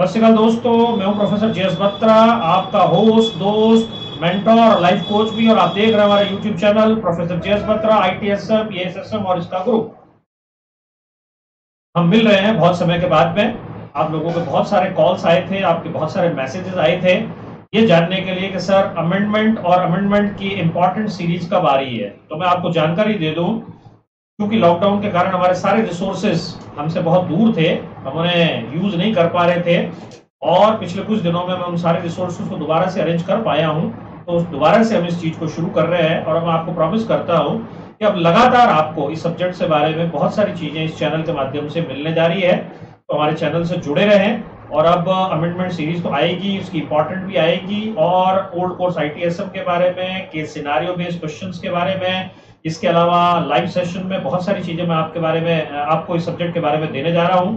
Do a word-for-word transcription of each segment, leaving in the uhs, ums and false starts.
सत श्रीकाल दोस्तों, मैं हूं प्रोफेसर जे एस बत्रा, आपका होस्ट, दोस्त, मेंटोर, लाइफ कोच भी, और आप देख रहे हैं हमारा YouTube channel professor J S Batra ITSM, ASSM और इसका ग्रुप। हम मिल रहे हैं बहुत समय के बाद में। आप लोगों के बहुत सारे कॉल्स आए थे, आपके बहुत सारे मैसेजेस आए थे ये जानने के लिए कि सर अमेंडमेंट और अमेंडमेंट की इम्पोर्टेंट सीरीज कब आ रही है। तो मैं आपको जानकारी दे दूं, क्योंकि लॉकडाउन के कारण हमारे सारे रिसोर्सेज हमसे बहुत दूर थे, हम उन्हें यूज नहीं कर पा रहे थे, और पिछले कुछ दिनों में मैं उन सारे रिसोर्सेज को दोबारा से अरेंज कर पाया हूं। तो दोबारा से हम इस चीज को शुरू कर रहे हैं, और मैं आपको प्रॉमिस करता हूं कि अब लगातार आपको इस सब्जेक्ट से बारे में बहुत सारी चीजें इस चैनल के माध्यम से मिलने जा रही है। तो हमारे चैनल से जुड़े रहें, और अब अमेंडमेंट सीरीज तो आएगी, उसकी इंपॉर्टेंट भी आएगी, और ओल्ड कोर्स आईटीएसएम के बारे में, केस सिनारियो बेस्ड क्वेश्चंस के बारे में, इसके अलावा लाइव सेशन में बहुत सारी चीजें मैं आपके बारे में, आपको इस सब्जेक्ट के बारे में देने जा रहा हूं।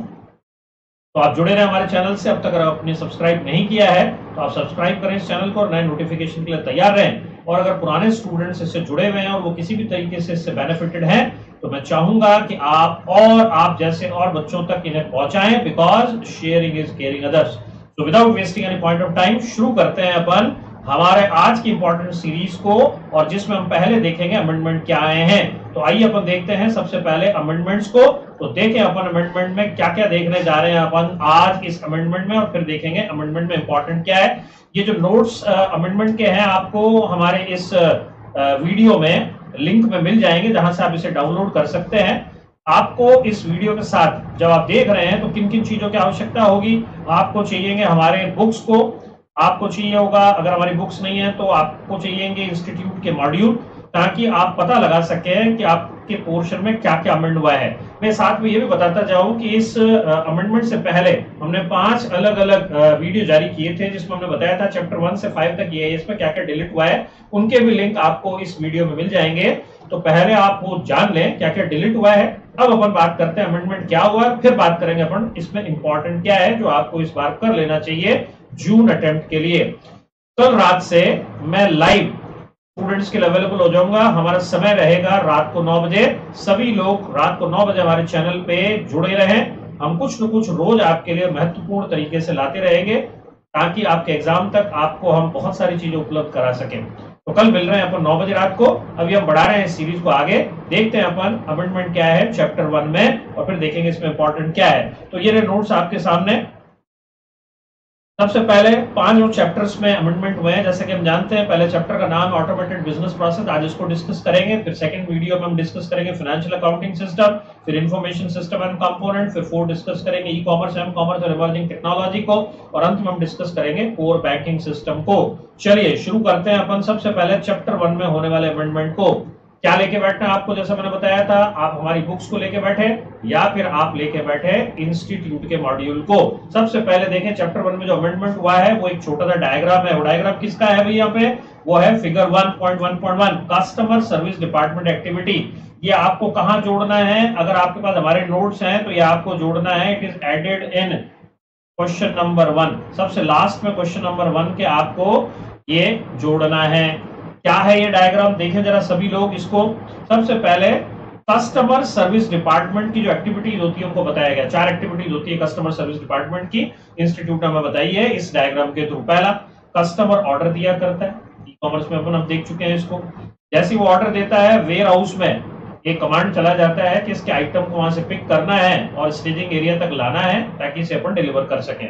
तो आप जुड़े रहे हमारे चैनल से। अब तक अगर आपने सब्सक्राइब नहीं किया है तो आप सब्सक्राइब करें इस चैनल को, और नए नोटिफिकेशन के लिए तैयार रहें। और अगर पुराने स्टूडेंट्स इससे जुड़े हुए हैं और वो किसी भी तरीके से इससे बेनिफिटेड हैं, तो मैं चाहूंगा कि आप और आप जैसे और बच्चों तक इन्हें पहुंचाएं, because sharing is caring others. तो without wasting any point of time शुरू करते हैं अपन हमारे आज की इंपॉर्टेंट सीरीज को, और जिसमें हम पहले देखेंगे अमेंडमेंट क्या आए हैं। तो आइए अपन देखते हैं सबसे पहले अमेंडमेंट्स को। तो देखें अपन अमेंडमेंट में क्या क्या देखने जा रहे हैं अपन आज इस अमेंडमेंट में, और फिर देखेंगे अमेंडमेंट में इंपॉर्टेंट क्या है। ये जो नोट्स अमेंडमेंट के हैं आपको हमारे इस आ, वीडियो में लिंक में मिल जाएंगे, जहां से आप इसे डाउनलोड कर सकते हैं। आपको इस वीडियो के साथ जब आप देख रहे हैं तो किन किन चीजों की आवश्यकता होगी। आपको चाहिए हमारे बुक्स को, आपको चाहिए होगा, अगर हमारी बुक्स नहीं है तो आपको चाहिए इंस्टीट्यूट के मॉड्यूल, ताकि आप पता लगा सकें कि आपके पोर्शन में क्या क्या अमेंड हुआ है। मैं साथ में ये भी बताता जाऊं कि इस अमेंडमेंट से पहले हमने पांच अलग अलग वीडियो जारी किए थे, जिसमें हमने बताया था चैप्टर वन से फाइव तक ये इसमें क्या क्या डिलीट हुआ है, उनके भी लिंक आपको इस वीडियो में मिल जाएंगे। तो पहले आप वो जान लें क्या क्या डिलीट हुआ है। अब अपन बात करते हैं अमेंडमेंट क्या हुआ, फिर बात करेंगे अपन इसमें इंपॉर्टेंट क्या है जो आपको इस बार कर लेना चाहिए जून अटेम्प्ट के लिए। कल तो रात से मैं लाइव स्टूडेंट्स के लिए अवेलेबल हो जाऊंगा। हमारा समय रहेगा रात को नौ बजे। सभी लोग रात को नौ बजे हमारे चैनल पे जुड़े रहें। हम कुछ न कुछ रोज आपके लिए महत्वपूर्ण तरीके से लाते रहेंगे, ताकि आपके एग्जाम तक आपको हम बहुत सारी चीजें उपलब्ध करा सकें। तो कल मिल रहे हैं अपन नौ बजे रात को। अभी हम बढ़ा रहे हैं सीरीज को आगे, देखते हैं अपन अमेंडमेंट क्या है चैप्टर वन में, और फिर देखेंगे इसमें इंपॉर्टेंट क्या है। तो ये रहे नोट्स आपके सामने। सबसे पहले पांच चैप्टर्स में अमेंडमेंट हुए हैं, जैसे कि हम जानते हैं। पहले चैप्टर का नाम ऑटोमेटेड बिजनेस प्रोसेस, आज इसको डिस्कस करेंगे। फिर सेकंड वीडियो में हम डिस्कस करेंगे फाइनेंशियल अकाउंटिंग सिस्टम, फिर इंफॉर्मेशन सिस्टम एंड कंपोनेंट, फिर फोर डिस्कस करेंगे ई कॉमर्स, एम कॉमर्स और इमर्जिंग टेक्नोलॉजी को, और अंत में हम डिस्कस करेंगे कोर बैंकिंग सिस्टम को। चलिए शुरू करते हैं अपन सबसे पहले चैप्टर वन में होने वाले अमेंडमेंट को। क्या लेके बैठना है आपको, जैसा मैंने बताया था, आप हमारी बुक्स को लेके बैठे, या फिर आप लेके बैठे इंस्टीट्यूट के मॉड्यूल को। सबसे पहले देखें चैप्टर वन में जो अमेंडमेंट हुआ है, वो एक छोटा सा डायग्राम है। वो डायग्राम किसका है भैया पे, वो है figure one point one point one customer service department activity. ये आपको कहाँ जोड़ना है, अगर आपके पास हमारे नोट्स हैं तो ये आपको जोड़ना है। It is added in question number one, सबसे लास्ट में क्वेश्चन नंबर वन के आपको ये जोड़ना है। क्या है ये डायग्राम, देखें जरा सभी लोग इसको। सबसे पहले कस्टमर सर्विस डिपार्टमेंट की जो एक्टिविटीज होती है उनको बताया गया। चार एक्टिविटीज होती है कस्टमर सर्विस डिपार्टमेंट की, इंस्टीट्यूट ने हमें बताई है इस डायग्राम के थ्रू। पहला, कस्टमर ऑर्डर दिया करता है, ई कॉमर्स में अपन हम देख चुके हैं इसको। जैसे वो ऑर्डर देता है, वेयर हाउस में एक कमांड चला जाता है कि इसके आइटम को वहां से पिक करना है और स्टेजिंग एरिया तक लाना है, ताकि इसे अपन डिलीवर कर सकें।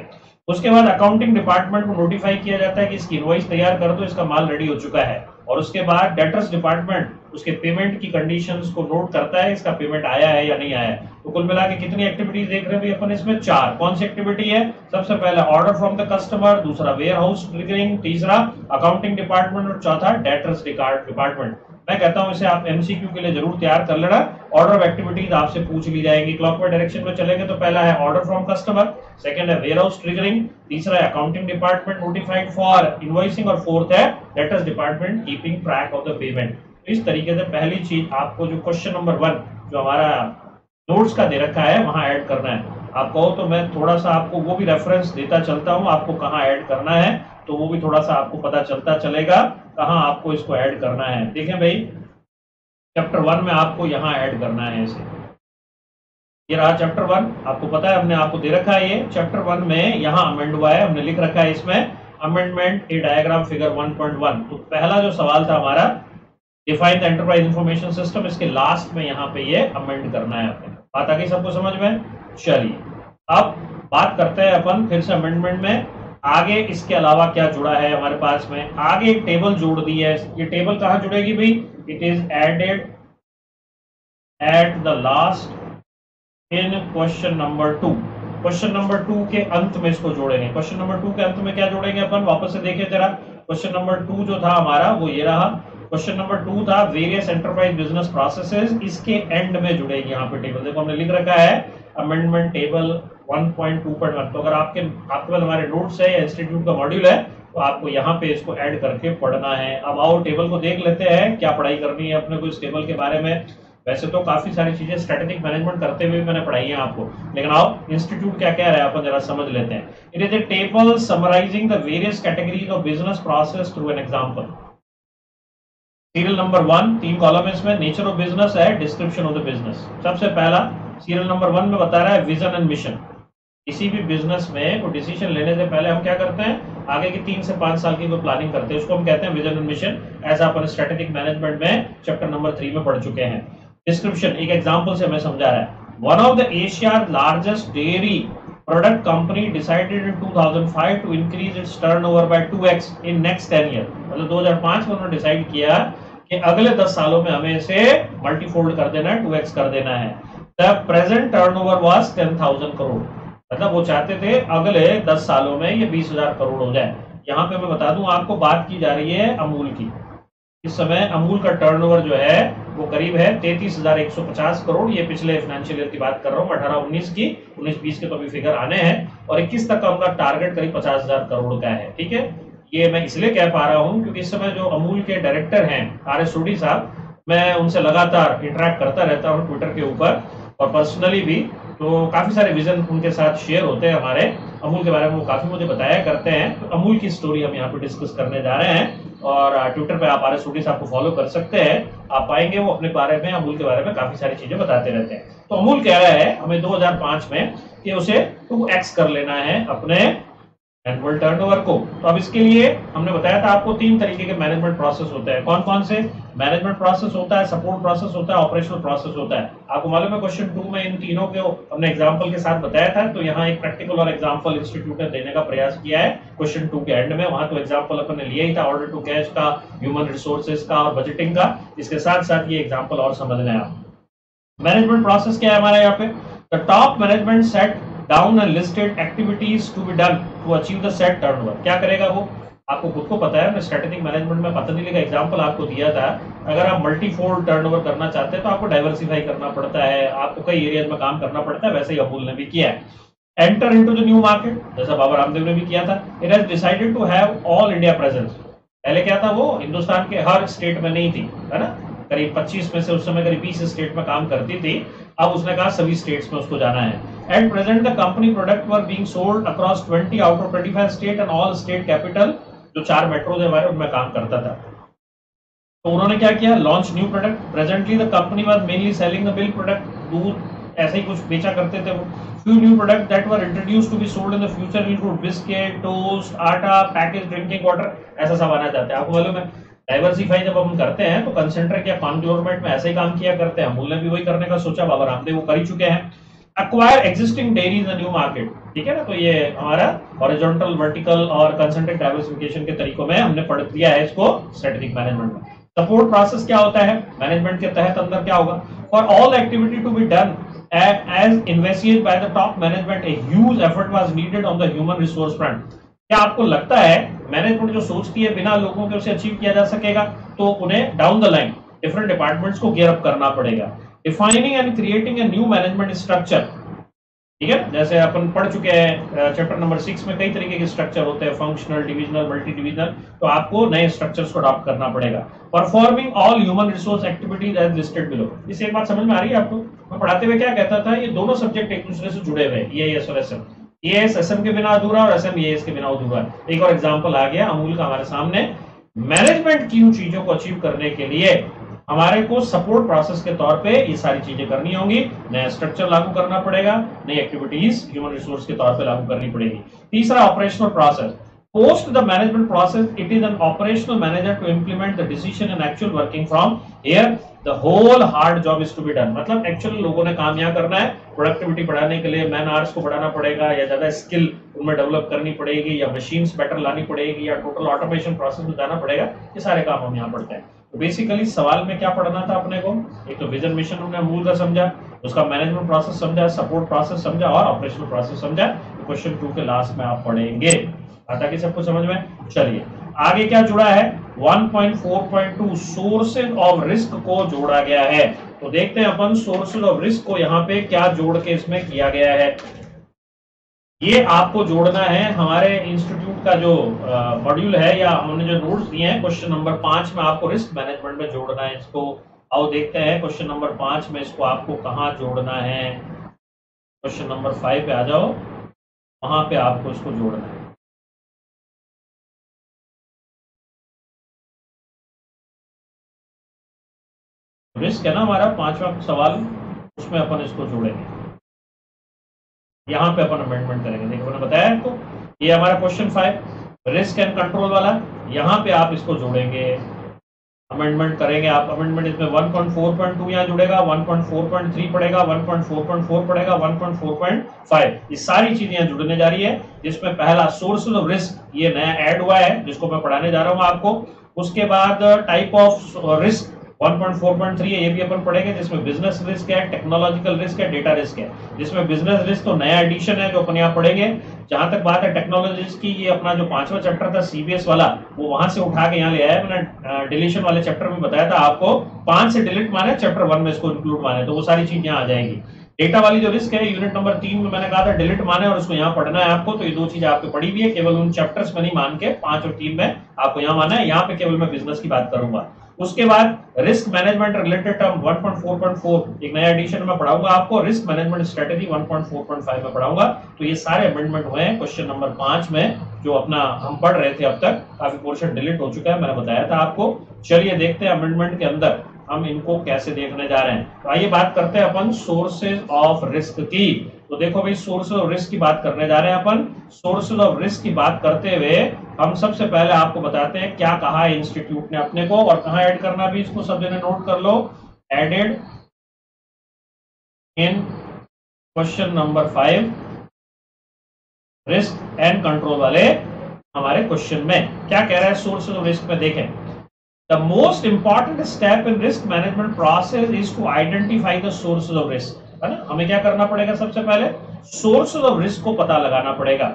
उसके बाद अकाउंटिंग डिपार्टमेंट को नोटिफाई किया जाता है कि इसकी इनवॉइस तैयार कर दो, इसका माल रेडी हो चुका है। और उसके बाद डेटर्स डिपार्टमेंट उसके पेमेंट की कंडीशंस को नोट करता है, इसका पेमेंट आया है या नहीं आया है। तो कुल मिला के कितनी एक्टिविटीज देख रहे हैं अपन इसमें, चार। कौन सी एक्टिविटी है, सबसे पहले ऑर्डर फ्रॉम द कस्टमर, दूसरा वेयर हाउस ट्रिगरिंग, तीसरा अकाउंटिंग डिपार्टमेंट, और चौथा डेटर्स डिपार्टमेंट। मैं कहता हूं इसे आप एमसीक्यू के लिए जरूर तैयार कर लेना। ऑर्डर ऑफ एक्टिविटीज आपसे पूछ ली जाएंगी। क्लॉकवाइज डायरेक्शन में चलेंगे तो पहला है ऑर्डर फ्रॉम कस्टमर, सेकंड है वेयर हाउस ट्रिगरिंग, तीसरा है accounting department notified for invoicing, और फोर्थ है letters department keeping track of the payment. तो इस तरीके से पहली चीज आपको जो क्वेश्चन नंबर वन जो हमारा नोट्स का दे रखा है वहां ऐड करना है। आप कहो तो मैं थोड़ा सा आपको वो भी रेफरेंस देता चलता हूँ, आपको कहाँ ऐड करना है, तो वो भी थोड़ा सा आपको पता चलता चलेगा कहाँ आपको इसको ऐड करना है। देखें भाई, चैप्टर वन में आपको यहाँ ऐड करना है इसे। ये रहा चैप्टर वन, आपको पता है हमने आपको दे रखा है ये चैप्टर वन में, यहाँ अमेंड हुआ है, हमने लिख रखा है इसमें amendment a diagram figure one point one. तो पहला जो सवाल था हमारा define the enterprise information system, इसके लास्ट में यहाँ पे ये अमेंड करना है आपने। बात आ गई सबको समझ में? चलिए अब बात करते हैं अपन फिर से अमेंडमेंट में आगे इसके अलावा क्या जुड़ा है हमारे पास में। आगे एक टेबल जोड़ दी है, ये टेबल कहाँ जुड़ेगी भाई? It is added at the last in question number two. Question number two के अंत में इसको जोड़ेंगे। क्वेश्चन नंबर टू के अंत में क्या जोड़ेंगे अपन? वापस से देखिए जरा, क्वेश्चन नंबर टू जो था हमारा वो ये रहा। क्वेश्चन नंबर टू था वेरियस एंटरप्राइज बिजनेस प्रोसेसेस, इसके एंड में जुड़ेगी यहाँ पे टेबल। देखो हमने लिख रखा है amendment table one point two point one. तो अगर आपके आपके पास हमारे नोट्स है या इंस्टीट्यूट का मॉड्यूल है तो आपको यहाँ पे इसको ऐड करके पढ़ना है। अब आओ टेबल को देख लेते हैं क्या पढ़ाई करनी है अपने को इस टेबल के बारे में। वैसे तो काफी सारी चीजें स्ट्रेटेजिक मैनेजमेंट करते हुए मैंने पढ़ाई है आपको, लेकिन आओ इंस्टीट्यूट क्या कह रहा है अपन जरा समझ लेते हैं। It is a table summarising the various categories of business process through an example. Serial number one, तीन कॉलम है इसमें, नेचर ऑफ बिजनेस है, डिस्क्रिप्शन ऑफ द बिजनेस। सबसे पहला सीरियल नंबर वन में बता रहा है विजन एंड मिशन। किसी भी बिजनेस में कोई डिसीजन लेने से पहले हम क्या करते हैं, आगे की तीन से पांच साल की कोई प्लानिंग करते हैं, उसको हम कहते हैं विजन एंड मिशन। ऐसा अपन स्ट्रेटेजिक मैनेजमेंट में चैप्टर नंबर थ्री में पढ़ चुके हैं। डिस्क्रिप्शन एक एग्जांपल से हमें समझा रहा है। One of the Asia largest dairy product company decided in two thousand five to increase its turnover by two X in next ten year. मतलब दो हज़ार पाँच में उन्होंने डिसाइड किया कि अगले दस सालों में हमें इसे मल्टीफोल्ड कर देना है, टू एक्स कर देना है। The present turnover was ten thousand crore. मतलब वो चाहते थे अगले दस सालों में ये बीस हज़ार करोड़ हो जाए। यहाँ पे मैं बता दूं आपको, बात की जा रही है अमूल की। इस समय अमूल का टर्नओवर जो है वो करीब है तैंतीस हज़ार एक सौ पचास करोड़। ये पिछले फाइनेंशियल ईयर की बात कर रहा हूँ, अठारह उन्नीस की, उन्नीस बीस के तो अभी फिगर आने हैं, और इक्कीस तक का उनका टारगेट करीब पचास हज़ार करोड़ का है। ठीक है, ये मैं इसलिए कह पा रहा हूँ क्योंकि इस समय जो अमूल के डायरेक्टर हैं आर एस सोढ़ी साहब, मैं उनसे लगातार इंटरेक्ट करता रहता हूँ ट्विटर के ऊपर और पर्सनली भी, तो काफी सारे विजन उनके साथ शेयर होते हैं हमारे। अमूल के बारे में वो काफी मुझे बताया करते हैं। तो अमूल की स्टोरी हम यहाँ पे डिस्कस करने जा रहे हैं, और ट्विटर पे आप आर एस सोढ़ी साहब को फॉलो कर सकते हैं, आप पाएंगे वो अपने बारे में, अमूल के बारे में काफी सारी चीजें बताते रहते हैं। तो अमूल कह रहा है हमें दो हज़ार पाँच में कि उसे टू एक्स कर लेना है अपने एनुअल टर्नओवर को। तो अब इसके लिए हमने बताया था आपको तीन तरीके के मैनेजमेंट प्रोसेस होते हैं। कौन कौन से मैनेजमेंट प्रोसेस होता है? सपोर्ट प्रोसेस होता है, ऑपरेशनल प्रोसेस होता है। आपको मालूम है क्वेश्चन टू में इन तीनों को हमने एग्जांपल के साथ बताया था, तो यहाँ एक प्रैक्टिकल और एग्जांपल इंस्टीट्यूट ने देने का प्रयास किया है क्वेश्चन टू के एंड में। वहां तो एग्जाम्पल अपन ने लिया ही था ऑर्डर टू कैश का, ह्यूमन रिसोर्सेज का और बजटिंग का। इसके साथ साथ ये एग्जाम्पल और समझना है आप। मैनेजमेंट प्रोसेस क्या है हमारे यहाँ पे? The top management set down a listed activities to be done to achieve the set turnover. क्या करेगा वो? आपको खुद को पता है, मैं स्ट्रेटेजिक मैनेजमेंट में पतंजलि का एग्जांपल आपको दिया था। अगर आप मल्टीफोल्ड टर्नओवर करना चाहते हैं तो आपको डाइवर्सिफाई करना पड़ता है, आपको कई एरियाज में काम करना पड़ता है। वैसे ही अमूल ने भी किया है। Enter into the new market, जैसा बाबा रामदेव ने भी किया था। It has decided to have all India presence. पहले क्या था, वो हिंदुस्तान के हर स्टेट में नहीं थी, है ना, करीब पच्चीस में से उस समय करीब बीस स्टेट में काम करती थी। अब उसने कहा सभी स्टेट्स में उसको जाना है। At present the company product were being sold across twenty out of twenty five state and all state capital. जो चार मेट्रोज हमारे उनमें काम करता था, तो उन्होंने क्या किया, launch new product. Presently the company was mainly selling the milk product, दूध ऐसे ही कुछ बेचा करते थे वो। Few new product that were introduced to be sold in the future include biscuit, toast, atta, package drinking water, ऐसा सब आना चाहते हैं। आपको मालूम है डाइवर्सिफाई जब हम करते हैं तो कंसेंट्रेट या कॉन्ग्लोमरेट में ऐसे ही काम किया करते हैं। अमूल ने भी वही करने का सोचा, बाबा रामदेव वो कर ही चुके हैं। Acquire existing dairies in new market, ठीक है ना। तो ये हमारा हॉरिजॉन्टल, वर्टिकल और कंसेंट्रेट डाइवर्सिफिकेशन के तरीकों में हमने पढ़ लिया है इसको स्ट्रेटेजिक मैनेजमेंट में। सपोर्ट प्रोसेस क्या होता है मैनेजमेंट के तहत, अंदर क्या होगा? For all activity to be done as invested by the top management a huge effort was needed on the human resource front. क्या आपको लगता है मैनेजमेंट जो सोचती है बिना लोगों के उसे अचीव किया जा सकेगा? तो उन्हें down the line different departments को गियर अप करना पड़ेगा। Defining and creating a new management structure, ठीक है, जैसे अपन पढ़ चुके हैं चैप्टर नंबर सिक्स में, कई तरीके के स्ट्रक्चर होते हैं, फंक्शनल, डिविजनल, मल्टी डिविजनल। तो आपको नए स्ट्रक्चर्स को अडॉप्ट करना पड़ेगा। Performing all human resource activities as listed below. इससे एक बात समझ में आ रही है आपको? मैं पढ़ाते हुए क्या कहता था, ये दोनों सब्जेक्ट एक दूसरे से जुड़े हुए हैं। ये एएस एसएम के बिना अधूरा और एसएम एएस के बिना अधूरा। एक और एग्जांपल आ गया अमूल का हमारे सामने। मैनेजमेंट की उन चीजों को अचीव करने के लिए हमारे को सपोर्ट प्रोसेस के तौर पे ये सारी चीजें करनी होंगी। नया स्ट्रक्चर लागू करना पड़ेगा, नई एक्टिविटीज ह्यूमन रिसोर्स के तौर पे लागू करनी पड़ेगी। तीसरा operational process, post the management process it is an operational manager to implement the decision and actual working from here, the whole hard job is to be done. मतलब actually लोगों ने काम यहाँ करना है, प्रोडक्टिविटी बढ़ाने के लिए मैन आवर्स को बढ़ाना पड़ेगा या ज्यादा स्किल उनमें डेवलप करनी पड़ेगी या मशीन्स बेटर लानी पड़ेगी या टोटल ऑटोमेशन प्रोसेस में जाना पड़ेगा। ये सारे काम हम यहाँ पढ़ते हैं। तो बेसिकली सवाल में क्या पढ़ना था अपने को, एक तो विजन मिशन हमने अमूल का समझा, उसका मैनेजमेंट प्रोसेस समझा, सपोर्ट प्रोसेस समझा और ऑपरेशनल प्रोसेस समझा। तो क्वेश्चन टू के लास्ट में आप पढ़ेंगे। आता कि सबको समझ में? चलिए आगे क्या जुड़ा है, one point four point two sources of risk को जोड़ा गया है। तो देखते हैं अपन सोर्सेज ऑफ रिस्क को यहाँ पे क्या जोड़ के इसमें किया गया है। ये आपको जोड़ना है हमारे इंस्टीट्यूट का जो मॉड्यूल है या हमने जो नोट्स दिए हैं, क्वेश्चन नंबर पांच में आपको रिस्क मैनेजमेंट में जोड़ना है इसको। आओ देखते हैं क्वेश्चन नंबर पांच में इसको आपको कहाँ जोड़ना है। क्वेश्चन नंबर फाइव पे आ जाओ, वहां पे आपको इसको जोड़ना है। रिस्क है ना हमारा पांचवा सवाल, उसमें अपन इसको जोड़ेंगे, यहाँ पे अपन अमेंडमेंट करेंगे। देखिए मैंने बताया आपको, ये हमारा question five risk and control वाला, यहाँ पे आप इसको जोड़ेंगे, अमेंडमेंट करेंगे आप। अमेंडमेंट इसमें one point four point two यहाँ जुड़ेगा, one point four point three पड़ेगा, one point four point four पड़ेगा, one point four point five, ये सारी चीजें यहाँ जुड़ने जा रही है। जिसमें पहला सोर्सेज ऑफ रिस्क ये नया ऐड हुआ है जिसको मैं पढ़ाने जा रहा हूँ आपको। उसके बाद type of risk one point four point three है, ये भी अपन पढ़ेंगे, जिसमें बिजनेस रिस्क है, टेक्नोलॉजिकल रिस्क है, डेटा रिस्क है। जिसमें बिजनेस रिस्क तो नया एडिशन है जो अपन यहाँ पढ़ेंगे। जहां तक बात है टेक्नोलॉजी की, ये अपना जो पांचवा चैप्टर था सीबीएस वाला, वो वहां से उठा के यहाँ ले आया है। मैंने डिलीशन वाले चैप्टर में बताया था आपको, पांच से डिलीट माने, चैप्टर वन में इसको इंक्लूड माने, तो वो सारी चीज यहाँ आ जाएगी। डेटा वाली जो रिस्क है यूनिट नंबर तीन में मैंने कहा था डिलीट माने और उसको यहाँ पढ़ना है आपको। तो ये दो चीजें आपको पढ़ी हुई है, केवल उन चैप्टर्स में नहीं मान के, पांच और तीन में आपको यहाँ माना है। यहाँ पे केवल मैं बिजनेस की बात करूंगा। उसके बाद risk management related term one point four point four एक नया एडिशन में पढ़ाऊंगा आपको, risk management strategy one point four point five में पढ़ाऊंगा। तो ये सारे अमेंडमेंट हुए हैं क्वेश्चन नंबर पांच में जो अपना हम पढ़ रहे थे अब तक। काफी पोर्शन डिलीट हो चुका है, मैंने बताया था आपको। चलिए देखते हैं अमेंडमेंट के अंदर हम इनको कैसे देखने जा रहे हैं। तो आइए बात करते हैं अपन सोर्सेज ऑफ रिस्क की। तो देखो भाई, सोर्सेज ऑफ रिस्क की बात करने जा रहे हैं अपन। सोर्सेज ऑफ रिस्क की बात करते हुए हम सबसे पहले आपको बताते हैं क्या कहा है इंस्टीट्यूट ने अपने को और कहां ऐड करना भी, इसको सब जने नोट कर लो। Added in question number five risk and control वाले हमारे क्वेश्चन में क्या कह रहा है सोर्सेज ऑफ रिस्क में, देखें। The most important step in risk management process is to identify the sources of risk, है ना। हमें क्या करना पड़ेगा, सबसे पहले sources of risk को पता लगाना पड़ेगा।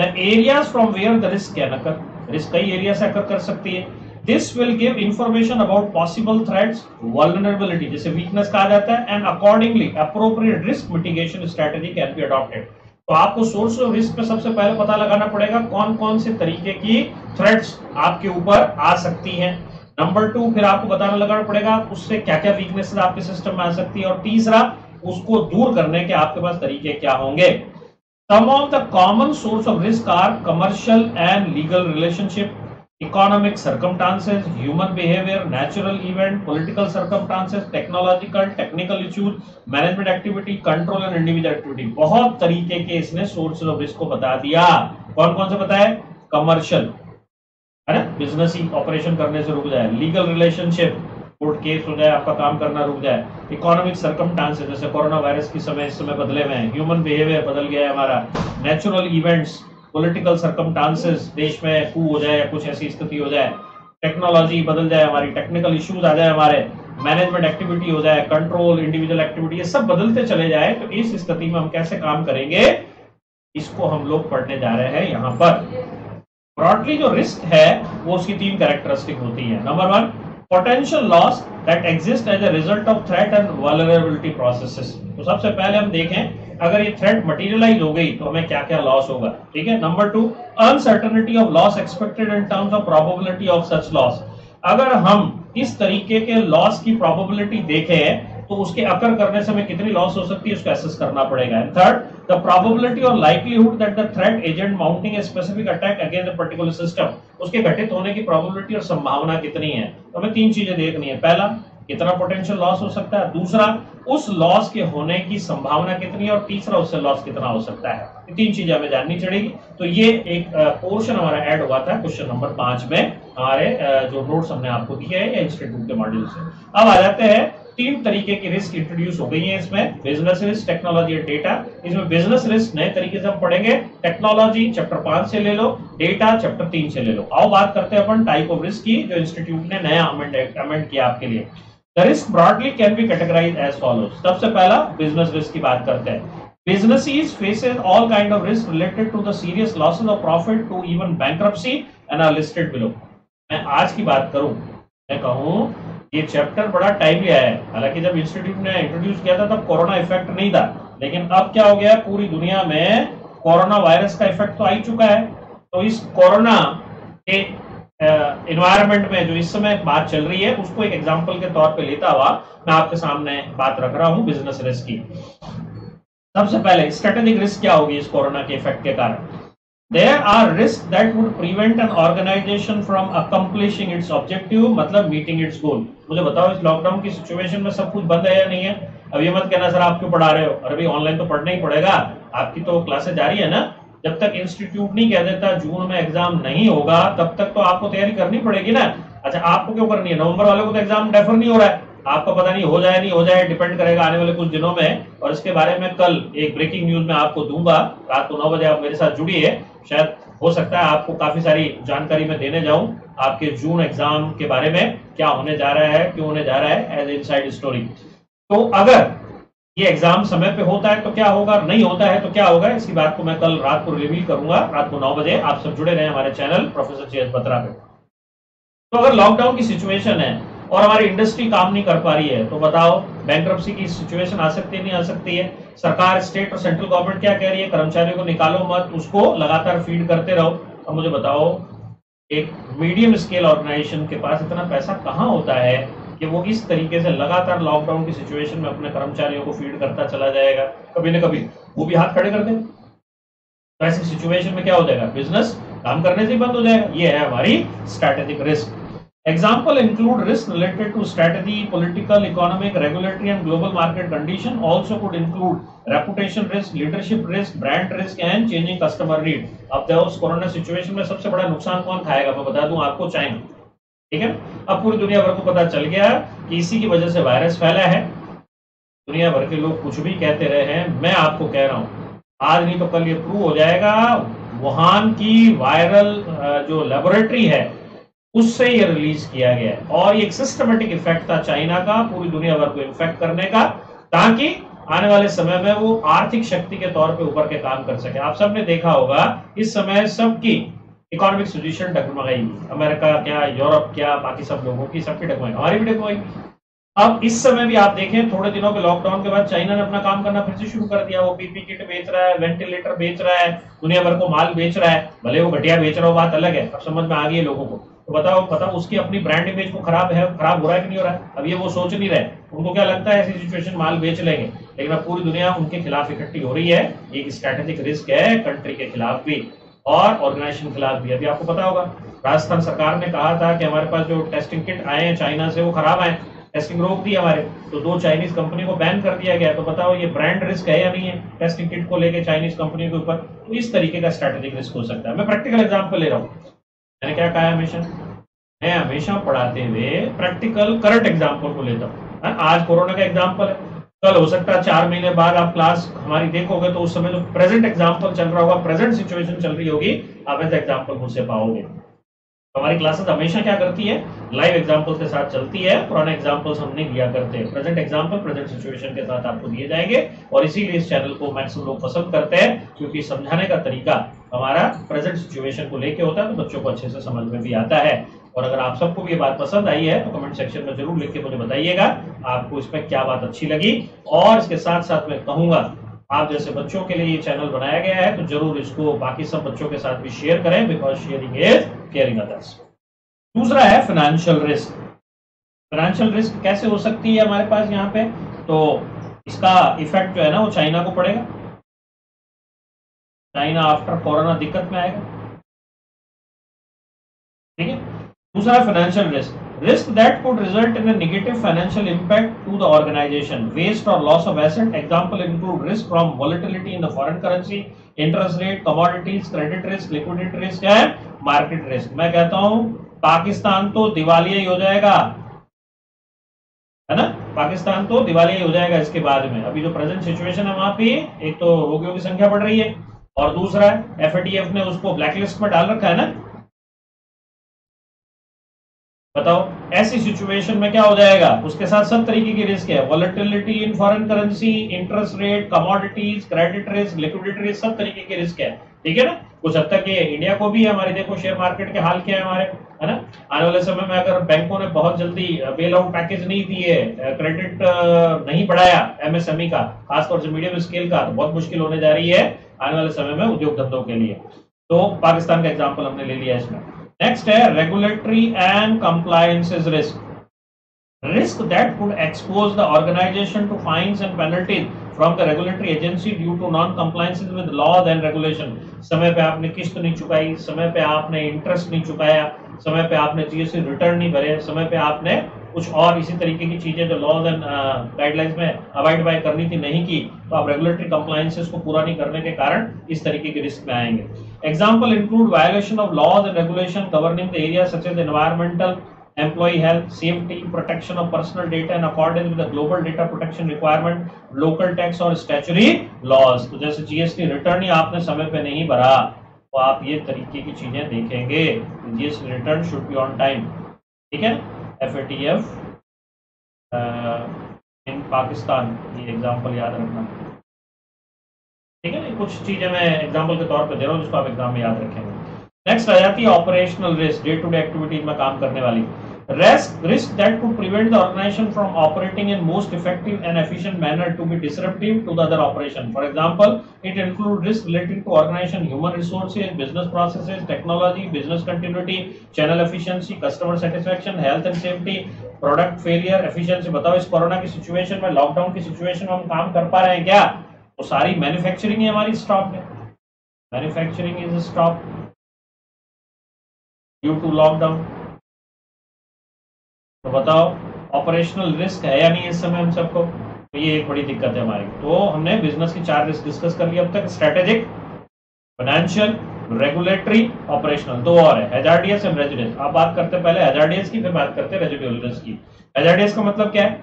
The areas from where the risk can occur, risk कई एरिया से occur कर सकती है। This will give information about possible threats, vulnerability जैसे weakness कहा जाता है, and accordingly appropriate risk mitigation strategy can be adopted। तो आपको सोर्स ऑफ रिस्क पे सबसे पहले पता लगाना पड़ेगा कौन कौन से तरीके की थ्रेट्स आपके ऊपर आ सकती हैं। नंबर टू, फिर आपको बताना लगाना पड़ेगा उससे क्या क्या वीकनेसेस आपके सिस्टम में आ सकती है, और तीसरा उसको दूर करने के आपके पास तरीके क्या होंगे। Some of the common source of risk are commercial and legal relationship, economic circumstances, human behaviour, natural event, political circumstances, technological technical issues, management activity, control and individual activity. बहुत तरीके के इसने सोर्स ऑफ रिस्क को बता दिया। कौन कौन से बताया, कमर्शियल है ना, बिजनेस ही ऑपरेशन करने से रुक जाए, लीगल रिलेशनशिप, कोर्ट केस हो जाए, आपका काम करना रुक जाए, इकोनॉमिक सर्कमस्टांसेस जैसे कोरोना वायरस की समय इस समय बदले हुए हैं, ह्यूमन बिहेवियर बदल गया है हमारा, नेचुरल इवेंट्स, पॉलिटिकल सर्कमस्टांसेस, देश में कू हो जाए या कुछ ऐसी स्थिति हो जाए, टेक्नोलॉजी बदल जाए हमारी, टेक्निकल इश्यूज आ जाए हमारे, मैनेजमेंट एक्टिविटी हो जाए, कंट्रोल इंडिविजुअल एक्टिविटी, ये सब बदलते चले जाए। तो इस स्थिति में हम कैसे काम करेंगे, इसको हम लोग पढ़ने जा रहे हैं यहाँ पर। ब्रॉडली जो रिस्क है वो उसकी तीन कैरेक्टरिस्टिक होती है। Number one, potential loss that exist as a result of threat and vulnerability processes. तो सबसे पहले हम देखें अगर ये थ्रेट मटेरियलाइज हो गई तो हमें क्या क्या लॉस होगा, ठीक है। Number two, uncertainty of loss expected in terms of probability of such loss. अगर हम इस तरीके के लॉस की प्रोबेबिलिटी देखें तो उसके अकर करने से हमें कितनी लॉस हो सकती है उसको एसेस करना पड़ेगा। एंड थर्ड, द प्रोबेबिलिटी और livelihood that the threat agent mounting a specific attack against a particular system, उसके घटित होने की प्रोबेबिलिटी और संभावना कितनी है। तो हमें तीन चीजें देखनी है। पहला, कितना पोटेंशियल लॉस हो सकता है, दूसरा उस लॉस के होने की संभावना कितनी है, और तीसरा उससे लॉस कितना हो सकता है। ये तीन चीजें हमें जाननी पड़ेगी। तो ये एक पोर्शन हमारा ऐड हुआ था क्वेश्चन नंबर पांच में, हमारे जो नोट्स हमने आपको दिए हैं इंस्टीट्यूट के मॉड्यूल से। अब आ जाते हैं, तीन तरीके की रिस्क इंट्रोड्यूस हो गई है इसमें, बिजनेस रिस्क, टेक्नोलॉजी और डेटा। इसमें बिजनेस रिस्क नए तरीके से हम पढ़ेंगे, टेक्नोलॉजी चैप्टर पांच से ले लो, डेटा चैप्टर तीन से ले लो। आओ बात करते हैं अपन टाइप ऑफ रिस्क की, जो इंस्टीट्यूट ने नया अमेंड किया आपके लिए। The risk broadly can be categorise as follows. सबसे पहला बिजनेस रिस्क की बात करते हैं। Businesses faces all kind of risk related to the serious losses of profit to even bankruptcy and are listed below। मैं आज की बात करूं, मैं कहूं ये चैप्टर बड़ा टाइमली आया है। हालांकि जब इंस्टीट्यूट ने इंट्रोड्यूस किया था तब कोरोना इफेक्ट नहीं था, लेकिन अब क्या हो गया, पूरी दुनिया में कोरोना वायरस का इफेक्ट तो आ ही चुका है। तो इस कोरोना के एनवायरनमेंट में जो इस समय बात चल रही है, उसको एक एग्जांपल के तौर पे लेता हुआ मैं आपके सामने बात रख रहा हूँ बिजनेस रिस्क की। सबसे पहले स्ट्रेटेजिक रिस्क क्या होगी इस कोरोना के इफेक्ट के कारण। There are risks that would prevent an organization from accomplishing its objective, मतलब meeting its goal। मुझे बताओ इस लॉकडाउन की सिचुएशन में सब कुछ बंद है या नहीं है। अब ये मत कहना सर आप क्यों पढ़ा रहे हो, अरे भाई ऑनलाइन तो पढ़ना ही पड़ेगा, आपकी तो क्लासेस जारी है ना। जब तक इंस्टीट्यूट नहीं कह देता जून में एग्जाम नहीं होगा, तब तक तो आपको तैयारी करनी पड़ेगी ना। अच्छा आपको क्यों करनी है, नवंबर वाले को तो एग्जाम डेफर नहीं हो रहा है, आपको पता नहीं हो जाए नहीं हो जाए, डिपेंड करेगा आने वाले कुछ दिनों में। और इसके बारे में कल एक ब्रेकिंग न्यूज में आपको दूंगा, रात को नौ बजे आप मेरे साथ जुड़िए, शायद हो सकता है आपको काफी सारी जानकारी मैं देने जाऊं आपके जून एग्जाम के बारे में, क्या होने जा रहा है क्यों होने जा रहा है, एज इनसाइड स्टोरी। तो अगर ये एग्जाम समय पे होता है तो क्या होगा, नहीं होता है तो क्या होगा, इसकी बात को मैं कल रात को रिवील करूंगा, रात को नौ बजे आप सब जुड़े रहे हमारे channel professor J S Batra पे। तो अगर लॉकडाउन की सिचुएशन है और हमारी इंडस्ट्री काम नहीं कर पा रही है, तो बताओ बैंक्रप्सी की सिचुएशन आ सकती है नहीं आ सकती है। सरकार, स्टेट और सेंट्रल गवर्नमेंट क्या कह रही है, कर्मचारियों को निकालो मत, उसको लगातार फीड करते रहो। अब मुझे बताओ एक मीडियम स्केल ऑर्गेनाइजेशन के पास इतना पैसा कहाँ होता है कि वो इस तरीके से लगातार लॉकडाउन की सिचुएशन में अपने कर्मचारियों को फीड करता चला जाएगा, कभी ना कभी वो भी हाथ खड़े कर दे। तो ऐसी सिचुएशन में क्या हो जाएगा, बिजनेस काम करने से बंद हो जाएगा। ये है हमारी strategic risk. Example include risk related to strategy, political, economic, regulatory and global market condition. Also could include reputation risk, leadership risk, brand risk and changing customer need। अब देखो उस कोरोना सिचुएशन में सबसे बड़ा नुकसान कौन खाएगा, मैं बता दूं आपको, चाइना। ठीक है, अब पूरी दुनिया भर को पता चल गया कि इसी की वजह से वायरस फैला है। दुनिया भर के लोग कुछ भी कहते रहे हैं, मैं आपको कह रहा हूँ आज नहीं तो कल ये प्रूव हो जाएगा। वुहान की वायरल जो लेबोरेटरी है उससे ये रिलीज किया गया है, और ये एक सिस्टमेटिक इफेक्ट था चाइना का पूरी दुनिया भर को इन्फेक्ट करने का, ताकि आने वाले समय में वो आर्थिक शक्ति के तौर पे ऊपर के काम कर सके। आप सबने देखा होगा इस समय सबकी इकोनॉमिक सिचुएशन डगमगाई, अमेरिका क्या, यूरोप क्या, बाकी सब लोगों की सबकी डगमगाई, हमारी भी डगमगाई। अब इस समय भी आप देखें, थोड़े दिनों के लॉकडाउन के बाद चाइना ने अपना काम करना फिर से शुरू कर दिया। वो पीपीई किट बेच रहा है, वेंटिलेटर बेच रहा है, दुनिया भर को माल बेच रहा है, भले वो घटिया बेच रहा हो बात अलग है, अब समझ में आ गई है लोगों को। तो बताओ बताओ उसकी अपनी ब्रांड इमेज को खराब है, खराब हो रहा है कि नहीं हो रहा है। अब ये वो सोच नहीं रहे, उनको क्या लगता है ऐसी सिचुएशन माल बेच लेंगे, लेकिन अब पूरी दुनिया उनके खिलाफ इकट्ठी हो रही है। एक स्ट्रेटेजिक रिस्क है कंट्री के खिलाफ भी और ऑर्गेनाइजेशन के खिलाफ भी। अभी आपको पता होगा राजस्थान सरकार ने कहा था कि हमारे पास जो टेस्टिंग किट आए हैं चाइना से वो खराब आए, टेस्टिंग रोक दी हमारे, तो दो चाइनीज कंपनी को बैन कर दिया गया। तो बताओ ये ब्रांड रिस्क है या नहीं है, टेस्टिंग किट को लेकर चाइनीज कंपनी के ऊपर। तो इस तरीके का स्ट्रेटेजिक रिस्क हो सकता है। मैं प्रैक्टिकल एग्जाम्पल ले रहा हूँ, मैंने क्या कहा हमेशा, मैं हमेशा पढ़ाते हुए प्रैक्टिकल करंट एग्जाम्पल को लेता हूँ। आज कोरोना का एग्जाम्पल है, कल हो सकता है चार महीने बाद आप क्लास हमारी देखोगे तो उस समय जो प्रेजेंट एग्जाम्पल चल रहा होगा, प्रेजेंट सिचुएशन चल रही होगी, आप ऐसा एग्जाम्पल मुझसे पाओगे। हमारी क्लासेस हमेशा क्या करती है, लाइव एग्जाम्पल के साथ चलती है, पुराने एग्जाम्पल्स हम नहीं लिया करते, प्रेजेंट एग्जाम्पल प्रेजेंट सिचुएशन के साथ आपको दिए जाएंगे। और इसीलिए इस चैनल को मैक्सिमम लोग पसंद करते हैं, क्योंकि समझाने का तरीका हमारा प्रेजेंट सिचुएशन को लेके होता है, तो बच्चों को अच्छे से समझ में भी आता है। और अगर आप सबको भी ये बात पसंद आई है तो कमेंट सेक्शन में जरूर लिख के मुझे बताइएगा आपको इसमें क्या बात अच्छी लगी। और इसके साथ साथ मैं कहूँगा आप जैसे बच्चों के लिए ये चैनल बनाया गया है तो जरूर इसको बाकी सब बच्चों के साथ भी शेयर करें, because sharing is caring others. दूसरा है फाइनेंशियल रिस्क। फाइनेंशियल रिस्क कैसे हो सकती है हमारे पास यहाँ पे, तो इसका इफेक्ट जो है ना वो चाइना को पड़ेगा। चाइना आफ्टर कोरोना दिक्कत में आएगा, ठीक है। दूसरा financial risk, risk that could result in a negative financial impact to the organization. Waste or loss of asset. Example include risk from volatility in the foreign currency, interest rate, commodities, credit risk, liquidity risk and market risk. मैं कहता हूँ पाकिस्तान तो दिवालिया ही हो जाएगा, है ना, पाकिस्तान तो दिवालिया ही हो जाएगा इसके बाद में। अभी जो प्रेजेंट सिचुएशन है वहाँ पे एक तो रोगियों की संख्या बढ़ रही है और दूसरा एफ ए टी एफ ने उसको ब्लैकलिस्ट में डाल रखा है ना। बताओ ऐसी सिचुएशन में क्या हो जाएगा। उसके साथ सब तरीके की रिस्क है, volatility in foreign currency, interest rate, commodities, credit risk, liquidity risk, सब तरीके की रिस्क है, ठीक है ना। कुछ हद तक ये इंडिया को भी है, हमारे देखो शेयर मार्केट के हाल क्या है हमारे, है ना। आने वाले समय में अगर बैंकों ने बहुत जल्दी बेल आउट पैकेज नहीं दिए, क्रेडिट नहीं बढ़ाया एम एस एम ई का, खासतौर से मीडियम स्केल का, तो बहुत मुश्किल होने जा रही है आने वाले समय में उद्योग धंधों के लिए। तो पाकिस्तान का एग्जाम्पल हमने ले लिया इसमें। नेक्स्ट है regulatory and compliances risk, risk that could expose the organisation to fines and penalties from the regulatory agency due to non compliances with laws and regulation. समय पे आपने किस्त नहीं चुकाई, समय पे आपने इंटरेस्ट नहीं चुकाया, समय पे आपने जी एस टी रिटर्न नहीं भरे, समय पे आपने कुछ और इसी तरीके की चीजें जो लॉज एंड गाइडलाइंस में अवॉइड बाय करनी थी नहीं की, तो आप रेगुलेटरी कंप्लायंसेस को पूरा नहीं करने के कारण इस तरीके के रिस्क में आएंगे। Example include violation of laws and regulation governing the area such as environmental, employ health, safety, protection of personal data in accordance with the global data protection requirement, local tax और statutory laws. तो जैसे G S T return ही आपने समय पे नहीं भरा तो आप ये तरीके की चीजें देखेंगे। G S T return should be on time, ठीक है। F A T F in Pakistan, ये एग्जाम्पल याद रखना, ठीक है। कुछ चीजें मैं एग्जाम्पल के तौर पे दे रहा हूँ जिसको आप एग्जाम में याद रखेंगे। नेक्स्ट आ जाती है operational risk, day to day activities में काम करने वाली risk, risk that could prevent the organisation from operating in most effective and efficient manner to be disruptive to the other operation. For example it include risk related to organisation human resources, business processes, technology, business continuity, channel efficiency, customer satisfaction, health and safety, product failure, efficiency. बताओ इस corona की situation में, lockdown की situation में हम काम कर पा रहे हैं क्या? तो सारी मैन्युफैक्चरिंग ही हमारी स्टॉप है, manufacturing is stop due to lockdown. तो बताओ ऑपरेशनल रिस्क है या नहीं इस समय हम सबको, तो ये एक बड़ी दिक्कत है हमारी। तो हमने बिजनेस की चार रिस्क डिस्कस कर लिया अब तक, स्ट्रेटेजिक, फाइनेंशियल, रेगुलेटरी, ऑपरेशनल। दो और है, हैजार्डियस एंड रेजिडुअल। आप बात करते हैं पहले हैजार्डियस की, फिर बात करते हैं रेजिडुअल रिस्क की। हैजार्डियस का मतलब क्या है?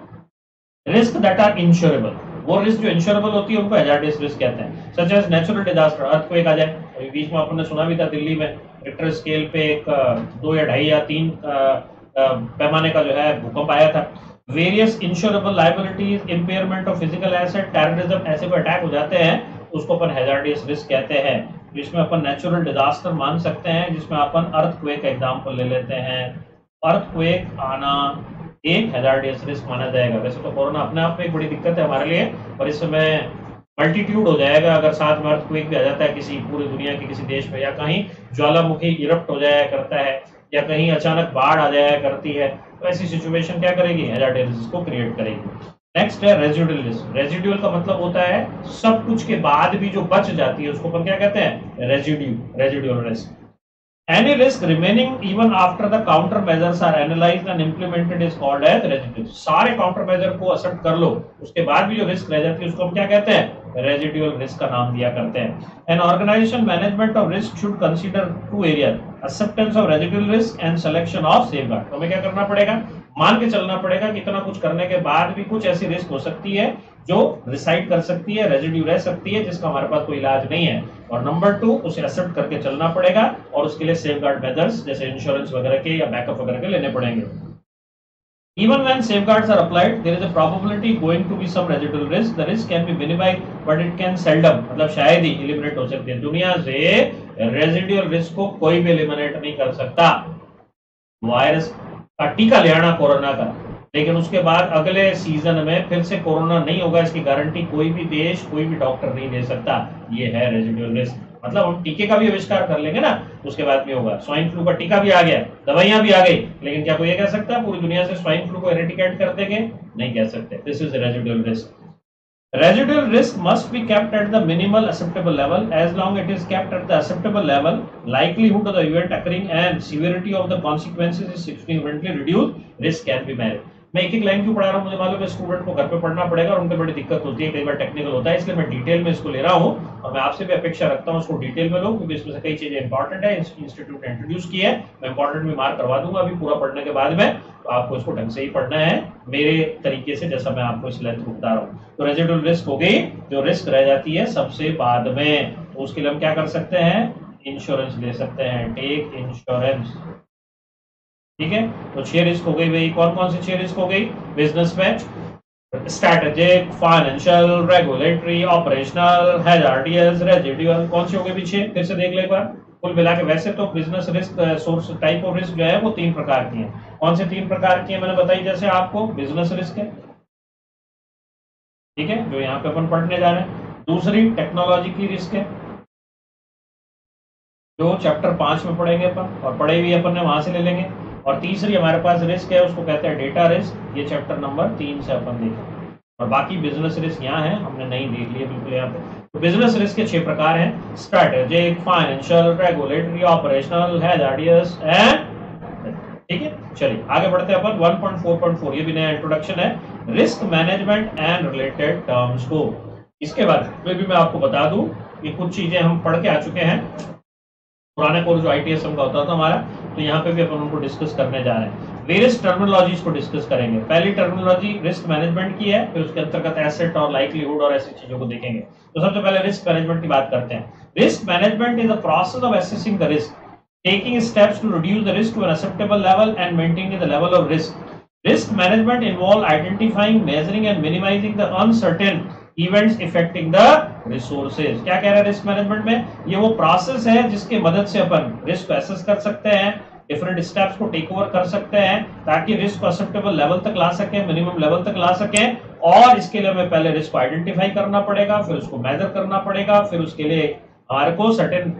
रिस्क दैट आर इंश्योरेबल, वो रिस्क जो इंश्योरेबल होती है उनको हैजार्डियस रिस्क कहते हैं। Such as natural disaster, earthquake आ जाए, अभी बीच में आपने सुना भी था दिल्ली में रिक्टर स्केल पे एक दो या ढाई या तीन पैमाने का जो है भूकंप आया था। Various insurable liabilities, impairment of physical asset, terrorism, ऐसे पर अटैक हो जाते हैं उसको अपन हैजार्डियस रिस्क कहते हैं, जिसमें अपन नेचुरल डिजास्टर मान सकते हैं, जिसमें अपन अर्थक्वेक का एग्जाम्पल ले लेते हैं। अर्थक्वेक आना एक हैजार्डियस रिस्क माना जाएगा। वैसे तो कोरोना अपने आप में एक बड़ी दिक्कत है हमारे लिए, पर इस समय मल्टीट्यूड हो जाएगा अगर साथ में अर्थक्वेक भी आ जाता है किसी पूरी दुनिया के किसी देश में, या कहीं ज्वालामुखी इरप्ट हो जाया करता है, या कहीं अचानक बाढ़ आ जाया करती है, तो ऐसी सिचुएशन क्या करेगी? हैजार्डियस रिस्क को क्रिएट करेगी। नेक्स्ट है रेजिडुअल रिस्क। रेजिडुअल का मतलब होता है सब कुछ के बाद भी जो बच जाती है उसको अपन क्या कहते हैं? Residue, residual risk. Any risk remaining even after the counter measures are analyzed and implemented is called as residual. सारे counter measure को accept कर लो, उसके बाद भी जो risk रह जाती है उसको हम क्या कहते हैं? Residual risk का नाम दिया करते हैं। An organization management of risk should consider two areas: acceptance of residual risk and selection of safeguard. तो हमें क्या करना पड़ेगा? मान के चलना पड़ेगा कि इतना कुछ करने के बाद भी कुछ ऐसी रिस्क हो सकती है जो रिसाइड कर सकती है, रेजिड्यू रह सकती है, जिसका हमारे पास कोई इलाज नहीं है। और नंबर टू, उसे एक्सेप्ट करके चलना पड़ेगा और उसके लिए सेफगार्ड मेजर्स जैसे इंश्योरेंस वगैरह के या बैकअप वगैरह के लेने पड़ेंगे। Even when safeguards are applied, there is a probability going to be some residual risk. The risk can be minimized, but it can seldom, मतलब शायद ही eliminate हो सकती है। दुनिया से रेजिड्यूअल रिस्क को कोई भी एलिमिनेट नहीं कर सकता। वायरस का टीका ले आना कोरोना का, लेकिन उसके बाद अगले सीजन में फिर से कोरोना नहीं होगा इसकी गारंटी कोई भी देश, कोई भी डॉक्टर नहीं दे सकता। ये है रेजिडुअल रिस्क। मतलब हम टीके का भी आविष्कार कर लेंगे ना, उसके बाद भी होगा। स्वाइन फ्लू का टीका भी आ गया, दवाइयां भी आ गई, लेकिन क्या कोई ये कह सकता है पूरी दुनिया से स्वाइन फ्लू को एरेडिकेट कर देंगे? नहीं कह सकते। This is residual risk. Residual risk must be kept at the minimal acceptable level. As long it is kept at the acceptable level, likelihood of the event occurring and severity of the consequences is significantly reduced. Risk can be managed. मैं एक एक line क्यों पढ़ा रहा हूँ, मुझे मालूम है स्टूडेंट को घर पे पढ़ना पड़ेगा और उनको बड़ी दिक्कत होती है, कई बार टेक्निकल होता है, इसलिए मैं डिटेल में इसको ले रहा हूँ और मैं आपसे भी अपेक्षा रखता हूँ इसको डिटेल में लो, क्योंकि इसमें से कई चीजें इंपॉर्टेंट है, इंस्टीट्यूट ने इंट्रोड्यूस किया है, मैं इंपॉर्टेंट भी मार्क करवा दूंगा अभी पूरा पढ़ने के बाद में, तो आपको इसको ढंग से ही पढ़ना है मेरे तरीके से जैसा मैं आपको इस लेक्चर बता रहा हूँ। तो रेजिडुअल रिस्क हो गई जो रिस्क रह जाती है सबसे बाद में, तो उसके लिए हम क्या कर सकते हैं, इंश्योरेंस ले सकते हैं, टेक इंश्योरेंस, ठीक है। तो छह रिस्क हो गई भाई, कौन कौन सी छह रिस्क हो गई, बिजनेस में strategic, financial, regulatory, operational, hazardous, residual, कौन सी हो गई पीछे फिर से देख ले एक बार कुल मिला के। वैसे तो business risk source type of risk जो है वो तीन प्रकार की है, कौन से तीन प्रकार की है मैंने बताई जैसे आपको, बिजनेस रिस्क है, ठीक है, जो यहाँ पे अपन पढ़ने जा रहे हैं, दूसरी टेक्नोलॉजी की रिस्क है जो चैप्टर पांच में पढ़ेंगे अपन और पढ़े हुई अपन ने वहां से ले लेंगे, और तीसरी हमारे पास रिस्क है उसको कहते हैं डेटा रिस्क, ये चैप्टर नंबर तीन से अपन देखेंगे, और बाकी बिजनेस रिस्क यहाँ है हमने नहीं देख लिए बिल्कुल यहाँ पे। तो बिजनेस रिस्क के छह प्रकार हैं, strategic, financial, regulatory, operational, hazardous and, ठीक है। चलिए आगे बढ़ते हैं अपन one point four point four, ये भी नया इंट्रोडक्शन है, risk management and related terms को। इसके बाद भी मैं आपको बता दूं कि कुछ चीजें हम पढ़ के आ चुके हैं, पुराना कोर्स जो आईटीएसएम का होता था हमारा, तो यहाँ पे भी अपन उनको डिस्कस करने जा रहे हैं, वेरियस टर्मिनोलॉजीज को डिस्कस करेंगे। पहली टर्मिनोलॉजी रिस्क मैनेजमेंट की है, फिर उसके अंतर्गत एसेट और लाइवलीहुड और ऐसी चीजों को देखेंगे। तो सबसे पहले रिस्क मैनेजमेंट की बात करते हैं। Risk management is the process of assessing the risk, taking steps to reduce the risk to an acceptable level and maintaining the level of risk. Risk management involve identifying, measuring and minimising the uncertain events affecting the resources. क्या कह रहा है risk management में, ये वो process है जिसके मदद से अपन रिस्क को एसेस कर सकते हैं, डिफरेंट स्टेप्स को टेक ओवर कर सकते हैं ताकि रिस्क को एक्सेप्टेबल लेवल तक ला सके, मिनिमम लेवल तक ला सके, और इसके लिए हमें पहले रिस्क को आइडेंटिफाई करना पड़ेगा, फिर उसको मेजर करना पड़ेगा, फिर उसके लिए हमारे को सर्टेन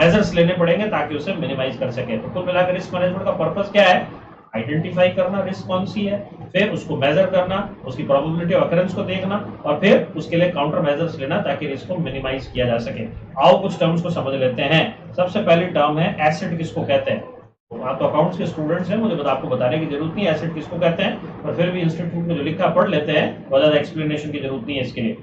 मेजर्स लेने पड़ेंगे ताकि उसे मिनिमाइज कर सके। तो कुल मिलाकर रिस्क मैनेजमेंट का पर्पज क्या है, आइडेंटिफाई करना रिस्क कौन सी है, फिर उसको मेजर करना, उसकी प्रोबेबिलिटी ऑफ अकरेंस को देखना, और फिर उसके लिए काउंटर मेजर्स लेना ताकि रिस्क को मिनिमाइज किया जा सके। आओ कुछ टर्म्स को समझ लेते हैं। सबसे पहली टर्म है एसेट, किसको कहते हैं, तो आप तो अकाउंट्स के स्टूडेंट्स हैं, मुझे बता आपको बताने की जरूरत नहीं एसेट किसको कहते हैं, पर फिर भी इंस्टीट्यूट में जो लिखा पढ़ लेते हैं, बहुत ज्यादा एक्सप्लेनेशन की जरूरत नहीं है इसके लिए।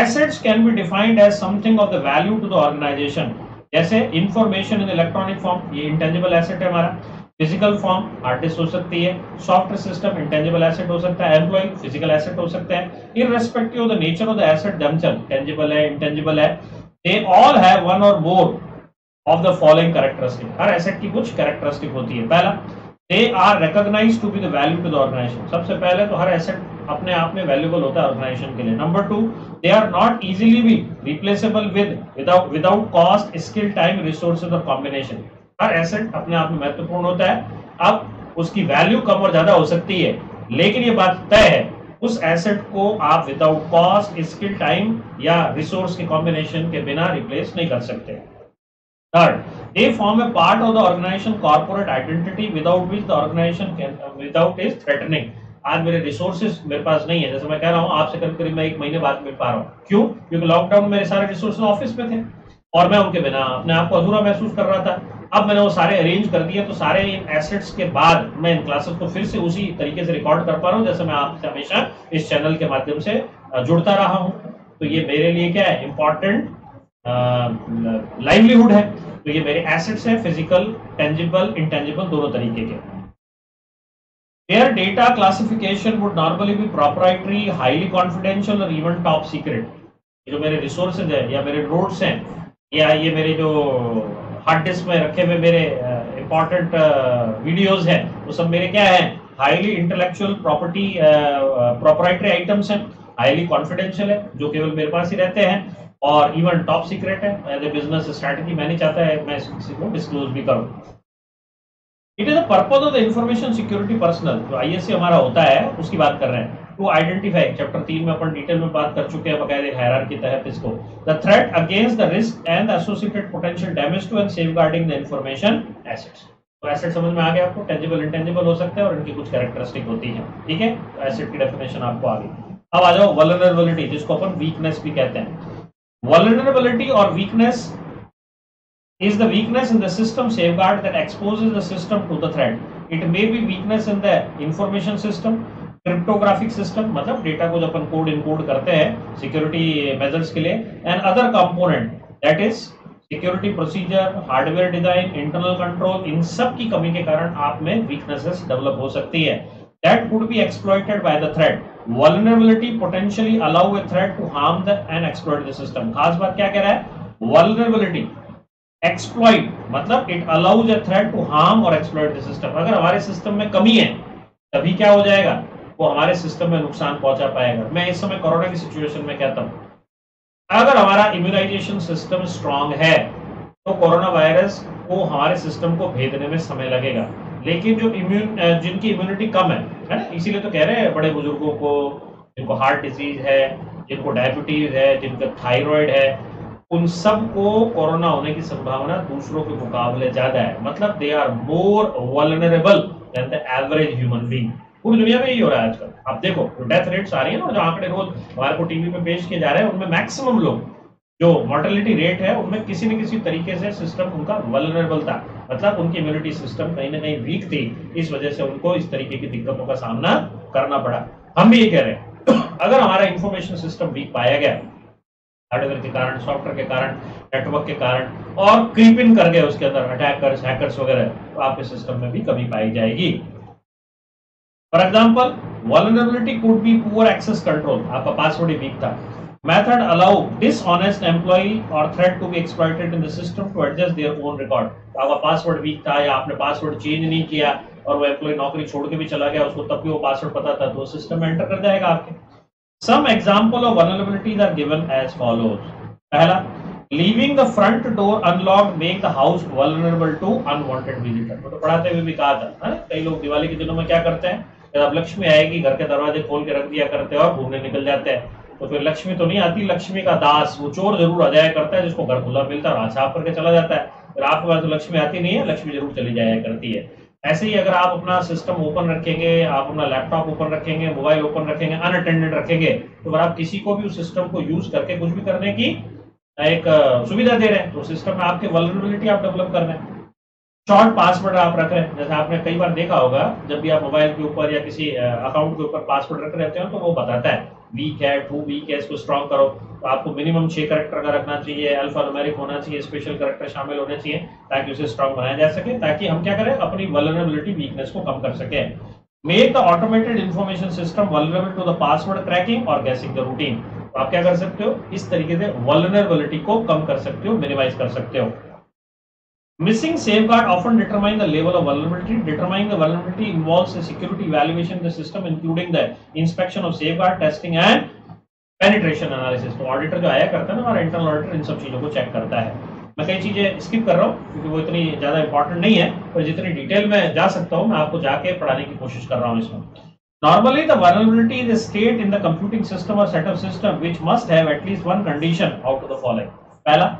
Assets can be defined as something of the value to the organisation, जैसे इंफॉर्मेशन इन इलेक्ट्रॉनिक फॉर्म, ये इंटेंजिबल एसेट है हमारा, फिजिकल फॉर्म आर्टिस्ट हो सकती है, सॉफ्टवेयर सिस्टम इंटेंजिबल एसेट हो सकता है, एम्प्लॉय फिजिकल एसेट हो सकते हैं, irrespective of the nature of the asset themselves, tangible है, इंटेंजिबल है, दे ऑल हैव वन और more of the following characteristic. हर एसेट की कुछ कैरेक्टरिस्टिक होती है। पहला, they are recognised to be the value to the organisation, सबसे पहले तो हर एसेट अपने आप में वैल्यूएबल होता है ऑर्गेनाइजेशन के लिए। Number two, they are not easily be replaceable with without without cost, skill, time, resources और कॉम्बिनेशन। हर एसेट अपने आप में महत्वपूर्ण होता है, अब उसकी वैल्यू कम और ज्यादा हो सकती है, लेकिन यह बात तय है उस एसेट को आप विदाउट कॉस्ट, स्किल, टाइम या रिसोर्स के कॉम्बिनेशन के बिना रिप्लेस नहीं कर सकते। Third, they form a part of the organisation corporate identity without which the organisation can without is threatening. आज मेरे रिसोर्सेज मेरे पास नहीं है, जैसे मैं कह रहा हूँ आपसे करीब करीब मैं एक महीने बाद मिल पा रहा हूँ, क्यों, क्योंकि लॉकडाउन में मेरे सारे रिसोर्स ऑफिस में थे और मैं उनके बिना अपने आप को अधूरा महसूस कर रहा था। अब मैंने वो सारे अरेंज कर दिए, तो सारे इन एसेट्स के बाद मैं इन क्लासेस को फिर से उसी तरीके से रिकॉर्ड कर पा रहा हूँ जैसे मैं आपसे हमेशा इस चैनल के माध्यम से जुड़ता रहा हूँ। तो ये मेरे लिए क्या है, इंपॉर्टेंट लाइवलीहुड है। तो ये मेरे एसेट्स हैं, फिजिकल, टेंजिबल, इंटेंजिबल दोनों तरीके के। Their data classification would normally be proprietary, highly confidential और even top secret। जो मेरे रिसोर्सेज हैं या मेरे नोट्स हैं या ये मेरे जो हार्ड डिस्क में रखे हुए मेरे इंपॉर्टेंट वीडियोस हैं, वो सब मेरे क्या है, highly intellectual property proprietary items हैं, हाईली कॉन्फिडेंशियल है जो केवल मेरे पास ही रहते हैं, और इवन टॉप सीक्रेट है। एज ए बिजनेस स्ट्रेटजी मैं नहीं चाहता है मैं किसी को डिस्क्लोज भी करूँ। It is the purpose of the information security personal, जो आई एस सी हमारा होता है उसकी बात कर रहे हैं, टू आइडेंटिफाई, चैप्टर तीन में अपन डिटेल में बात कर चुके हैं बकायदे हायरार्की के तहत इसको, the threat against the risk and associated potential damage to and safeguarding the information assets. तो एसेट समझ में आ गया आपको, टेंजिबल, इंटेंजिबल हो सकते हैं और इनकी कुछ कैरेक्टरिस्टिक होती है, ठीक है। तो एसेट की डेफिनेशन आपको आ गई। अब आ जाओ वल्नरेबिलिटी, जिसको अपन वीकनेस भी कहते हैं। वल्नरेबिलिटी और weakness is the weakness in the system safeguard that exposes the system to the threat. It may be weakness in the information system, cryptographic system, मतलब data को जब अपन कोड इनकोड करते हैं security measures के लिए, and other component that is security procedure, hardware design, internal control, इन सब की कमी के कारण आप में weaknesses develop हो सकती है that could be exploited by the threat. Vulnerability potentially allow a threat to harm the and exploit the system. खास बात क्या कह रहा है, vulnerability एक्सप्लॉइट मतलब it allows a threat to harm और एक्सप्लॉइट द सिस्टम। अगर हमारे सिस्टम में कमी है तभी क्या हो जाएगा, वो हमारे सिस्टम में नुकसान पहुंचा पाएगा। मैं इस समय कोरोना की सिचुएशन में कहता हूँ, अगर हमारा इम्यूनाइजेशन सिस्टम स्ट्रांग है तो कोरोना वायरस को हमारे सिस्टम को भेदने में समय लगेगा, लेकिन जो इम्यून जिनकी इम्यूनिटी कम है, है ना, इसीलिए तो कह रहे हैं बड़े बुजुर्गों को, जिनको हार्ट डिजीज है, जिनको डायबिटीज है, जिनका थायराइड है, उन सब को कोरोना होने की संभावना दूसरों के मुकाबले ज्यादा है। मतलब they are more vulnerable than the average human being. पूरी दुनिया में यही हो रहा है आजकल। आप देखो डेथ रेट्स आ रही है ना, जो आंकड़े रोज हमारे को टीवी पे पेश किए जा रहे हैं, उनमें मैक्सिमम लोग जो मॉर्टेलिटी रेट है उनमें किसी न किसी तरीके से सिस्टम उनका वल्नरेबल था, मतलब उनकी इम्यूनिटी सिस्टम कहीं ना कहीं वीक थी, इस वजह से उनको इस तरीके की दिक्कतों का सामना करना पड़ा। हम भी ये कह रहे हैं, अगर हमारा इंफॉर्मेशन सिस्टम वीक पाया गया हार्डवेयर के कारण, सॉफ्टवेयर के कारण, नेटवर्क के कारण, और क्रीप इन कर गए उसके अंदर अटैकर्स, हैकर्स वगैरह, तो आपके सिस्टम में भी कमी पाई जाएगी। For example, vulnerability could be poor access control, आपका पासवर्ड ही वीक था। मेथड अलाउ डिसऑनेस्ट एम्प्लॉई और threat to be exploited in the system to adjust their own record. आपका पासवर्ड वीक था या आपने पासवर्ड चेंज नहीं किया और वो एम्प्लॉय नौकरी छोड़ के भी चला गया, उसको तब भी वो पासवर्ड पता था, तो वो सिस्टम में एंटर कर जाएगा आपके। Some example of vulnerabilities are given as follows. पहला, leaving the front door unlocked make the house vulnerable to unwanted visitor. तो पढ़ाते हुए भी कहा था, है कई लोग दिवाली के दिनों में क्या करते हैं, जब लक्ष्मी आएगी घर के दरवाजे खोल के रख दिया करते हैं और घूमने निकल जाते हैं, तो फिर लक्ष्मी तो नहीं आती, लक्ष्मी का दास वो चोर जरूर आ जाया करता है जिसको घर खुला मिलता है और साफ करके चला जाता है। फिर आपके पास तो लक्ष्मी आती नहीं है, लक्ष्मी जरूर चली जाया करती है। ऐसे ही अगर आप अपना सिस्टम ओपन रखेंगे, आप अपना लैपटॉप ओपन रखेंगे, मोबाइल ओपन रखेंगे, अनअटेंडेड रखेंगे, तो अगर आप किसी को भी उस सिस्टम को यूज करके कुछ भी करने की एक सुविधा दे रहे हैं, तो सिस्टम में आपके वल्नरेबिलिटी आप डेवलप कर रहे हैं। शॉर्ट पासवर्ड आप रख रहे हैं, जैसे आपने कई बार देखा होगा, जब भी आप मोबाइल के ऊपर या किसी अकाउंट के ऊपर पासवर्ड रख रहते हो तो वो बताता है वीक है, टू वीक है, इसको स्ट्रॉन्ग करो। तो आपको मिनिमम छह करेक्टर का रखना चाहिए, अल्फान्यूमेरिक होना चाहिए, स्पेशल करेक्टर शामिल होने चाहिए, ताकि उसे स्ट्रॉन्ग बनाया जा सके, ताकि हम क्या करें, अपनी वल्नरेबिलिटी वीकनेस को कम कर सके। Make the automated information system vulnerable to the password cracking और गैसिंग द रूटीन। तो आप क्या कर सकते हो, इस तरीके से वल्नरेबिलिटी को कम कर सकते हो, मिनिमाइज कर सकते हो। Missing safeguard often determine the level of vulnerability. Determining the vulnerability involves a security evaluation of the system, including the inspection of safeguard, testing and penetration analysis. तो ऑडिटर जो आया करता है ना, और इंटरनल ऑडिटर इन सब चीजों को चेक करता है। मैं कई चीजें स्किप कर रहा हूँ क्योंकि वो इतनी ज्यादा इंपॉर्टेंट नहीं है, पर जितनी डिटेल में जा सकता हूँ मैं आपको जाके पढ़ाने की कोशिश कर रहा हूँ इसमें। Normally, the vulnerability is a state in the computing system or set of system which must have at least one condition out of the following. पहला,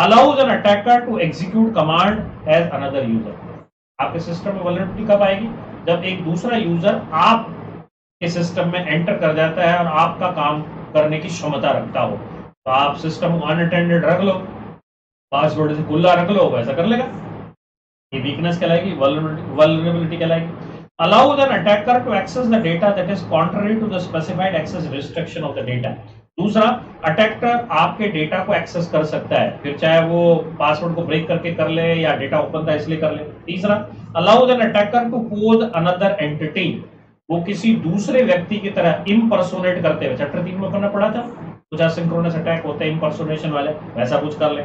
allows an attacker to execute command as another user. आपके system में vulnerability कब आएगी, जब एक दूसरा user आप के सिस्टम में एंटर कर जाता है और आपका काम करने की क्षमता रखता हो। तो आप सिस्टम अनअटेंडेड रख लो, पासवर्ड से खुला रख लो, वैसा कर लेगा, ये वीकनेस कहलाएगी, वल्नरेबिलिटी कहलाएगी। allows an attacker to access the data that is contrary to the specified access restriction of the data. दूसरा, अटैकर आपके डेटा को एक्सेस कर सकता है, फिर चाहे वो पासवर्ड को ब्रेक करके कर ले या डेटा ओपन था इसलिए कर ले। तीसरा, allows an attacker to pose another entity, वो किसी दूसरे व्यक्ति की तरह इम्पर्सोनेट करते हुए, चैप्टर तीन में करना पड़ा था कुछ एसिंक्रोनस अटैक होते हैं इम्पर्सोनेशन वाले, वैसा कुछ कर ले।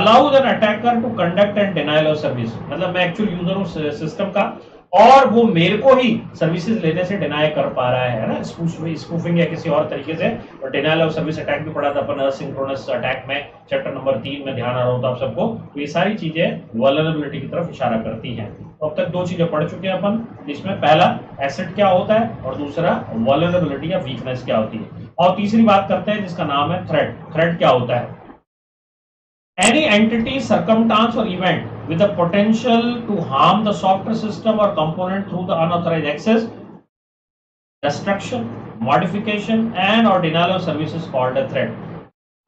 Allows an attacker to conduct and denial of service, मतलब मैं एक्चुअल यूजर हूँ सिस्टम का और वो मेरे को ही सर्विसेज लेने से डिनाई कर पा रहा है ना, स्पूफिंग या किसी और तरीके से। और डिनायल ऑफ सर्विस अटैक भी पड़ा था अपन असिंक्रोनस अटैक में, चैप्टर नंबर तीन में, ध्यान आ रहा होता आप सबको। तो ये सारी चीजें वल्नरेबिलिटी की तरफ इशारा करती हैं। तो अब तक दो चीजें पढ़ चुके हैं अपन, जिसमें पहला एसेट क्या होता है और दूसरा वल्नरेबिलिटी या वीकनेस क्या होती है, और तीसरी बात करते हैं जिसका नाम है थ्रेट। थ्रेट क्या होता है, Any entity, circumstance or event with the potential to harm the software system or component through the unauthorized access restriction, modification and or denial of services called a threat.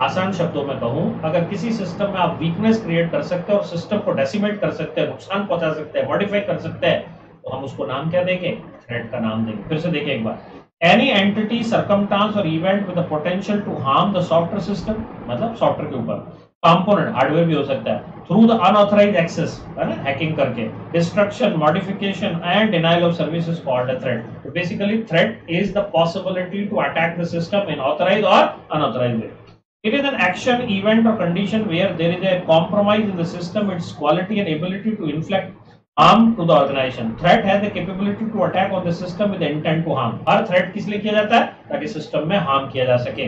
आसान शब्दों में कहूं, अगर किसी system में आप वीकनेस क्रिएट कर सकते हो, सिस्टम को डेसिमेट कर सकते हैं, नुकसान पहुंचा सकते हैं, मॉडिफाई कर सकते हैं, तो हम उसको नाम क्या देंगे? थ्रेट का नाम देंगे। फिर से देखिए एक बार, एनी एंटिटी सर्कमस्टेंस और event with the potential to harm the software system, मतलब सॉफ्टवेयर के ऊपर कंपोनेंट हार्डवेयर भी हो सकता है, थ्रू द अनऑथराइज्ड एक्सेस, है ना, हैकिंग करके, destruction, modification and denial of services called a threat. तो basically threat is the possibility to attack the system in authorised और unauthorised way. It is an action, event or condition where there is a compromise in the system, its quality and ability to inflict harm to the organization. Threat has the capability to attack on the system with the intent to harm. हर threat किस लिए किया जाता है? ताकि system में harm किया जा सके.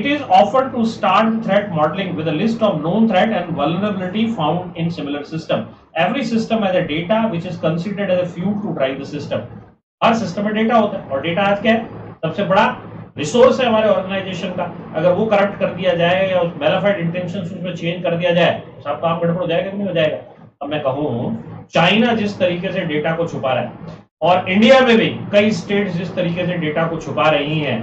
It is offered to start threat modeling with a list of known threat and vulnerability found in similar system. Every system has a data which is considered as a fuel to drive the system. Her system में data होता है और data आज क्या है? सबसे बड़ा resource है हमारे ऑर्गेनाइजेशन का। अगर वो करप्ट कर दिया जाए या मेलाफाइड इंटेंशंस उसमें चेंज कर दिया जाए तो साहब काम गड़बड़ हो जाएगा कि नहीं हो जाएगा? अब मैं कहूँ, चाइना जिस तरीके से डेटा को छुपा रहा है और इंडिया में भी कई स्टेट्स जिस तरीके से डेटा को छुपा रही हैं,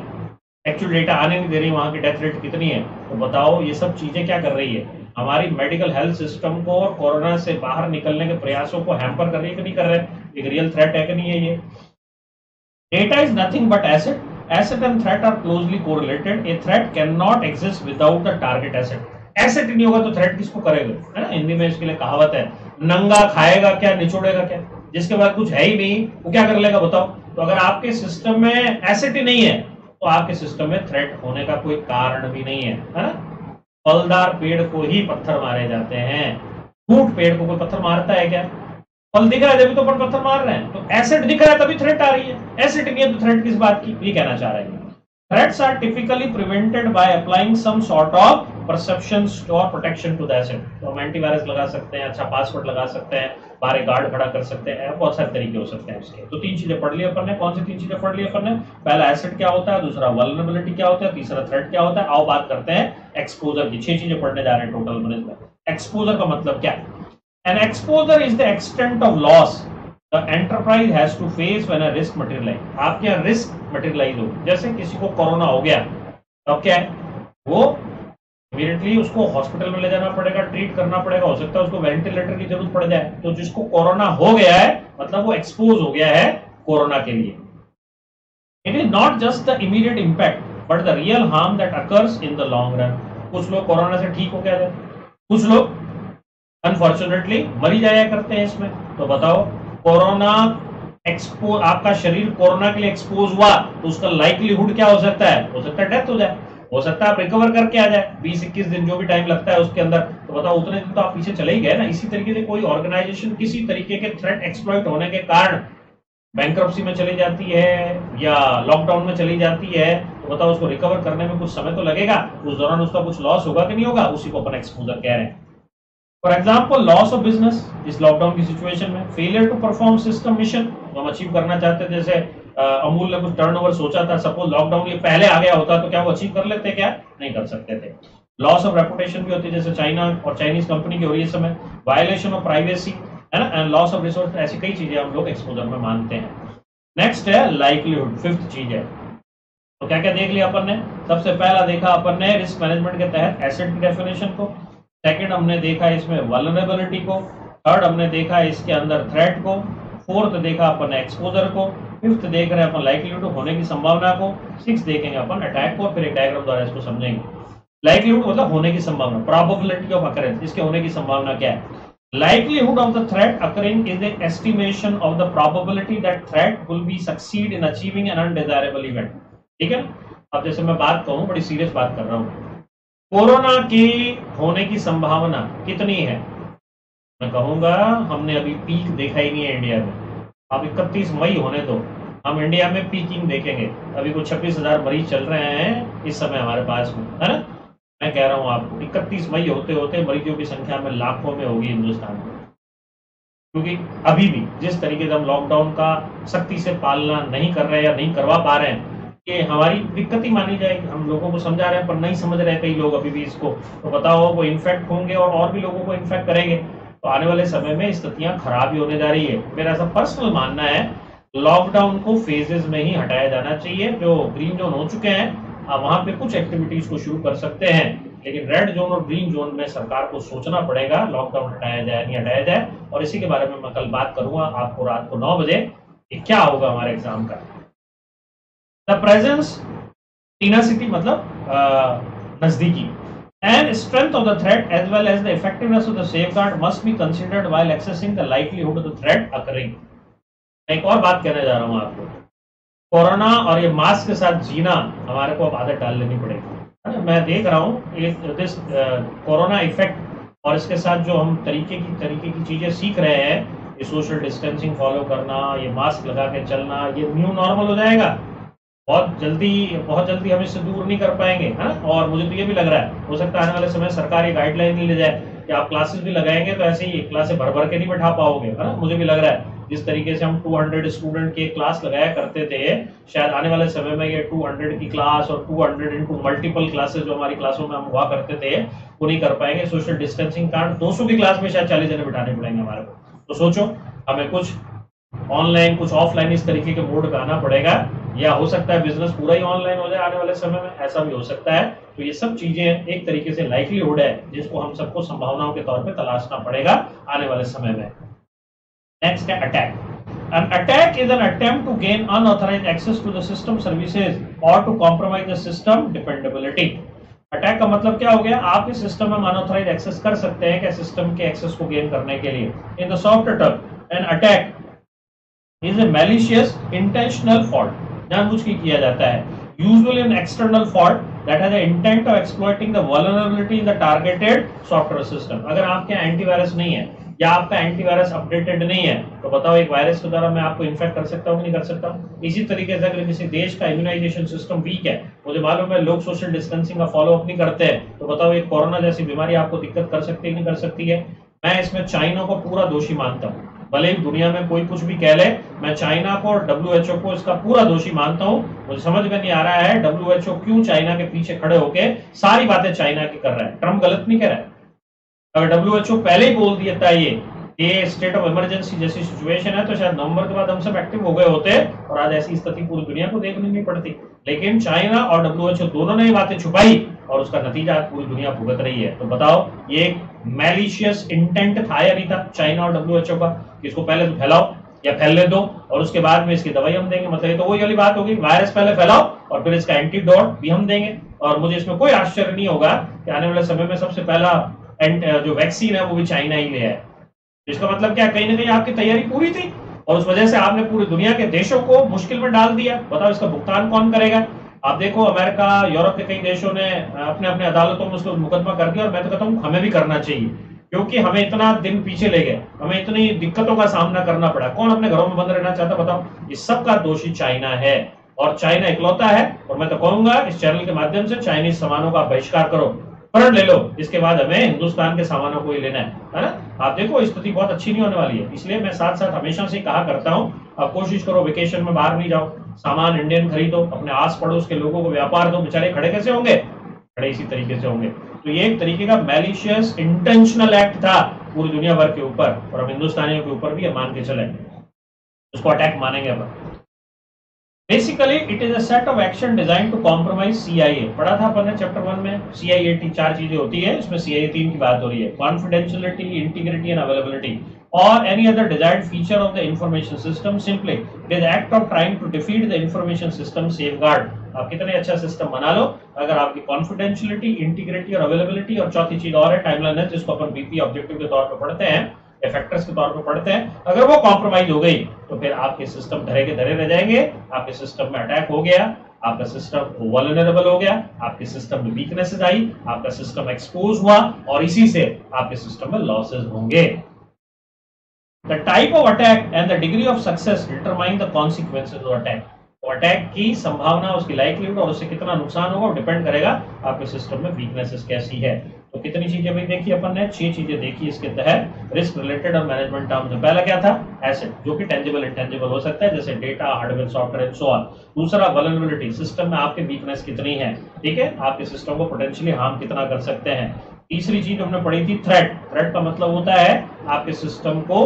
एक्चुअल डेटा आने नहीं दे रही, वहाँ की डेथ रेट कितनी है, तो बताओ ये सब चीजें क्या कर रही है? हमारी मेडिकल हेल्थ सिस्टम को और कोरोना से बाहर निकलने के प्रयासों को हैम्पर कर रही है कि नहीं कर रहे? एक रियल थ्रेट है कि नहीं है ये? Data is nothing but asset. Asset and threat are closely correlated. A threat cannot exist without the target asset. Asset नहीं होगा तो threat किसको करेगा, है ना? हिंदी में इसके लिए कहावत है, नंगा खाएगा क्या निचोड़ेगा क्या? जिसके बाद कुछ है ही नहीं वो क्या कर लेगा बताओ? तो अगर आपके सिस्टम में asset ही नहीं है तो आपके सिस्टम में threat होने का कोई कारण भी नहीं है, है ना? फलदार पेड़ को ही पत्थर मारे जाते हैं, फूट पेड़ को कोई पत्थर मारता है क्या? फल दिख रहा है तभी तो पर पत्थर मार रहे हैं। तो एसेट दिख रहा है तभी थ्रेट आ रही है, एसेट नहीं है तो थ्रेट किस बात की, ये कहना चाह रहे हैं। Threats are typically prevented by applying some sort of perception और प्रोटेक्शन टू द एसेट। तो हम एंटीवायरस लगा सकते हैं, अच्छा पासवर्ड लगा सकते हैं, बाहर गार्ड खड़ा कर सकते हैं, बहुत सारे तरीके हो सकते हैं इसके। तो तीन चीजें पढ़ ली अपन ने। कौन सी तीन चीजें पढ़ ली अपन ने? पहला एसेट क्या होता है, दूसरा वल्नरेबिलिटी क्या होता है, तीसरा थ्रेट क्या होता है। आओ बात करते हैं एक्सपोजर की। छह चीजें पढ़ने जा रहे हैं टोटल मैनेजमेंट। एक्सपोजर का मतलब क्या है? An exposure is the extent of loss the enterprise has to face when a risk materializes. आपके यहाँ risk materialize हो, जैसे किसी को कोरोना हो गया तो क्या है, वो इमीडिएटली उसको हॉस्पिटल में ले जाना पड़ेगा, ट्रीट करना पड़ेगा, हो सकता है उसको वेंटिलेटर की जरूरत पड़ जाए। तो जिसको कोरोना हो गया है मतलब वो एक्सपोज हो गया है कोरोना के लिए। It is not just the immediate impact but the real harm that occurs in the long run. कुछ लोग कोरोना से ठीक हो गया है, कुछ लोग अनफॉर्चुनेटली मरी जाया करते हैं इसमें। तो बताओ कोरोना एक्सपोज, आपका शरीर कोरोना के लिए एक्सपोज हुआ तो उसका लाइवलीहुड क्या हो सकता है? हो सकता है डेथ हो जाए, हो सकता है आप रिकवर करके आ जाए बीस इक्कीस दिन जो भी टाइम लगता है उसके अंदर। तो बताओ उतने दिन तो आप पीछे चले ही गए ना। इसी तरीके से कोई ऑर्गेनाइजेशन किसी तरीके के थ्रेट एक्सप्लॉइट होने के कारण बैंकरप्सी में चली जाती है या लॉकडाउन में चली जाती है, तो बताओ उसको रिकवर करने में कुछ समय तो लगेगा, उस दौरान उसका कुछ लॉस होगा कि नहीं होगा, उसी को अपन एक्सपोजर कह रहे हैं। For example loss of business इस लॉकडाउन की सिचुएशन में, failure to perform system mission जो हम अचीव करना चाहते थे, जैसे आ, अमूल ने कुछ टर्नओवर सोचा था, सपोज लॉकडाउन ये पहले आ गया होता तो क्या वो अचीव कर लेते? क्या नहीं कर सकते थे। लॉस ऑफ रेपुटेशन भी होती है, जैसे चाइना और चाइनीज कंपनी की हो रही है समय, वायलेशन ऑफ प्राइवेसी, है ना, एंड लॉस ऑफ रिसोर्स, ऐसी कई चीजें हम लोग एक्सपोजर में मानते हैं। नेक्स्ट है लाइवलीहुड, फिफ्थ चीज है। तो क्या क्या देख लिया अपन ने? सबसे पहला देखा अपन ने रिस्क मैनेजमेंट के तहत एसेट की डेफिनेशन को, सेकेंड हमने देखा इसमें वल्नरेबिलिटी को, थर्ड हमने देखा इसके अंदर थ्रेट को, फोर्थ देखा अपन एक्सपोजर को, फिफ्थ देख रहे हैं अपन लाइवलीहुड होने की संभावना को, सिक्स्थ देखेंगे अपन अटैक को, फिर एक डायग्राम द्वारा इसको समझेंगे। लाइवलीहुड मतलब होने की संभावना, प्रोबेबिलिटी ऑफ अकरेंस, इसके होने की संभावना क्या है? Livelihood of the threat occurring is the estimation of the probability that threat will be succeed in achieving an undesirable event. ठीक है। अब जैसे मैं बात कहूँ, बड़ी सीरियस बात कर रहा हूँ, कोरोना के होने की संभावना कितनी है? मैं कहूंगा हमने अभी पीक देखा ही नहीं है इंडिया में। अब इकतीस मई होने दो, हम इंडिया में पीकिंग देखेंगे। अभी कुछ छब्बीस हजार मरीज चल रहे हैं इस समय हमारे पास में, है ना। मैं कह रहा हूँ आपको इकतीस मई होते होते मरीजों की संख्या में लाखों में होगी हिंदुस्तान में, क्योंकि अभी भी जिस तरीके से हम लॉकडाउन का सख्ती से पालना नहीं कर रहे या नहीं करवा पा रहे हैं, ये हमारी दिक्कत ही मानी जाएगी। हम लोगों को समझा रहे हैं पर नहीं समझ रहे कई लोग अभी भी इसको। तो बताओ वो इन्फेक्ट होंगे और और भी लोगों को इन्फेक्ट करेंगे, तो आने वाले समय में स्थितियां खराब ही होने जा रही है। मेरा ऐसा पर्सनल मानना है लॉकडाउन को फेजेस में ही हटाया जाना चाहिए। जो ग्रीन जोन हो चुके हैं आप वहां पे कुछ एक्टिविटीज को शुरू कर सकते हैं, लेकिन रेड जोन और ग्रीन जोन में सरकार को सोचना पड़ेगा लॉकडाउन हटाया जाए नहीं हटाया जाए। और इसी के बारे में मैं कल बात करूंगा आपको रात को नौ बजे कि क्या होगा हमारे एग्जाम का। द प्रेजेंस टीनासिटी मतलब नजदीकी and strength of the threat as well as the effectiveness of the safeguard must be considered while assessing the likelihood of the threat occurring। एक और बात कहने जा रहा हूं आपको, कोरोना और ये मास्क के साथ जीना हमारे को अब आदत डाल लेनी पड़ेगी। मैं देख रहा हूँ दिस कोरोना इफेक्ट और इसके साथ जो हम तरीके की तरीके की चीजें सीख रहे हैं, ये सोशल डिस्टेंसिंग फॉलो करना, ये मास्क लगा के चलना, ये न्यू नॉर्मल हो जाएगा। बहुत जल्दी बहुत जल्दी हम इससे दूर नहीं कर पाएंगे है। और मुझे तो ये भी लग रहा है हो सकता है आने वाले समय सरकार ये गाइडलाइन ले जाए कि आप क्लासेस भी लगाएंगे तो ऐसे ही क्लासें भर भर के नहीं बैठा पाओगे है ना। मुझे भी लग रहा है जिस तरीके से हम दो सौ स्टूडेंट की क्लास लगाया करते थे, शायद आने वाले समय में ये दो सौ की क्लास और दो सौ इनटू मल्टीपल क्लासेस जो हमारी क्लासों में हम हुआ करते थे वो नहीं कर पाएंगे। सोशल डिस्टेंसिंग कारण दो सौ की क्लास में शायद चालीस जने बिठाने पड़ेंगे हमारे को। तो सोचो हमें कुछ ऑनलाइन कुछ ऑफलाइन इस तरीके के मोड बनाना पड़ेगा, या हो सकता है बिजनेस पूरा ही ऑनलाइन हो जाए आने वाले समय में, ऐसा भी हो सकता है। तो ये सब चीजें एक तरीके से लाइकलीहुड है जिसको हम सबको संभावनाओं के तौर पे तलाशना पड़ेगा आने वाले समय में। नेक्स्ट है attack. An attack is an attempt to gain unauthorized access to the system services or to compromise the system dependability। Attack का मतलब क्या हो गया, आप इस सिस्टम में अनऑथराइज एक्सेस कर सकते हैं क्या सिस्टम के एक्सेस को गेन करने के लिए। In the soft term an attack is a malicious intentional fault, जानबूझ के किया जाता है। Usually an external fault that has the intent of exploiting the vulnerability in the targeted software system। अगर आपके एंटीवायरस नहीं है या आपका एंटीवायरस अपडेटेड नहीं है तो बताओ एक वायरस के द्वारा मैं आपको इन्फेक्ट कर सकता हूँ कि नहीं कर सकता हूँ। इसी तरीके से अगर किसी देश का इम्यूनाइजेशन सिस्टम वीक है, मुझे मालूम है लोग सोशल डिस्टेंसिंग का फॉलोअप नहीं करते हैं, तो बताओ एक कोरोना जैसी बीमारी आपको दिक्कत कर सकती है नहीं कर सकती है। मैं इसमें चाइना को पूरा दोषी मानता हूँ, भले ही दुनिया में कोई कुछ भी कह ले, मैं चाइना को और डब्ल्यू एच ओ को इसका पूरा दोषी मानता हूँ। मुझे समझ में नहीं आ रहा है डब्ल्यू एच ओ क्यों चाइना के पीछे खड़े होके सारी बातें चाइना की कर रहा है। ट्रम्प गलत नहीं कह रहा है, अगर डब्ल्यू एच ओ पहले ही बोल दिया था ये ये स्टेट ऑफ इमरजेंसी जैसी सिचुएशन है तो शायद नवंबर के बाद हम सब एक्टिव हो गए होते और आज ऐसी स्थिति पूरी दुनिया को देखनी नहीं पड़ती। लेकिन चाइना और डब्ल्यू एच ओ दोनों ने बातें छुपाई और उसका नतीजा पूरी दुनिया भुगत रही है। तो बताओ ये एक मैलिशियस इंटेंट था या नहीं था चाइना और डब्ल्यू एच ओ का, इसको पहले तो फैलाओ या फैलने दो और उसके बाद में इसकी दवाई हम देंगे। मतलब ये तो वही वाली बात होगी, वायरस पहले फैलाओ और फिर इसका एंटीडोट भी हम देंगे। और मुझे इसमें कोई आश्चर्य नहीं होगा कि आने वाले समय में सबसे पहला जो वैक्सीन है वो भी चाइना ही ले आए। इसका मतलब क्या, कहीं ना कहीं आपकी तैयारी पूरी थी और उस वजह से आपने पूरी दुनिया के देशों को मुश्किल में डाल दिया। बताओ इसका भुगतान कौन करेगा। आप देखो अमेरिका यूरोप के कई देशों ने अपने अपने अदालतों में उसको मुकदमा कर दिया और मैं तो कहता हूँ हमें भी करना चाहिए, क्योंकि हमें इतना दिन पीछे ले गए, हमें इतनी दिक्कतों का सामना करना पड़ा। कौन अपने घरों में बंद रहना चाहता बताओ। इस सब का दोषी चाइना है और चाइना इकलौता है। और मैं तो कहूंगा इस चैनल के माध्यम से चाइनीज सामानों का बहिष्कार करो, प्रण ले लो, इसके बाद हमें हिंदुस्तान के सामानों को ही लेना है ना। आप देखो स्थिति बहुत अच्छी नहीं होने वाली है। इसलिए मैं साथ साथ हमेशा से कहा करता हूँ आप कोशिश करो वेकेशन में बाहर नहीं जाओ, सामान इंडियन खरीदो, अपने आस पड़ोस के लोगों को व्यापार दो। बेचारे खड़े कैसे होंगे, खड़े इसी तरीके से होंगे। तो ये एक तरीके का मैलिशियस इंटेंशनल एक्ट था पूरी दुनिया भर के ऊपर और हम हिंदुस्तानियों के ऊपर भी मान के चले, उसको अटैक मानेंगे अपन। Basically it is a set of action design to compromise C I A. पढ़ा था अपन ने चैप्टर वन में सी आई ए की चार चीजें होती है, इसमें सी आई ए तीन की बात हो रही है, कॉन्फिडेंशियलिटी, इंटीग्रिटी एंड अवेलेबिलिटी और any other desired feature of the information system. Simply it is act of trying to defeat the information system safeguard. आप कितने अच्छा सिस्टम बना लो अगर आपकी कॉन्फिडेंशियलिटी, इंटीग्रिटी और अवेलेबिलिटी और चौथी चीज और है टाइमलाइननेस, जिसको अपन बीपी ऑब्जेक्टिव के तौर पर पढ़ते हैं, फैक्टर्स के तौर पर पढ़ते हैं, अगर वो कॉम्प्रोमाइज हो गई तो फिर आपके सिस्टम धरे के धरे रह जाएंगे। आपके सिस्टम में अटैक हो गया, आपका सिस्टम वल्नरेबल हो गया, आपके सिस्टम में वीकनेसेस आई, आपका सिस्टम एक्सपोज हुआ और इसी से आपके सिस्टम में लॉसेस होंगे। The type of attack and the degree of success determine the consequences of attack. Attack की संभावना, उसकी लाइकलीहुड और उससे कितना नुकसान होगा डिपेंड करेगा आपके सिस्टम में वीकनेसेस कैसी है। तो कितनी चीजें भी देखी अपन ने, छह चीजें देखी इसके तहत रिस्क रिलेटेड और मैनेजमेंट टर्म्स में। पहला क्या था, एसेट जो कि टेंजिबल इंटेंजिबल हो सकता है जैसे data, hardware, software and so on. दूसरा वल्नरेबिलिटी, सिस्टम में आपके वीकनेस कितनी है, ठीक है, आपके सिस्टम को पोटेंशियली हार्म कितना कर सकते हैं। तीसरी चीज हमने पढ़ी थी थ्रेट। थ्रेट का मतलब होता है आपके सिस्टम को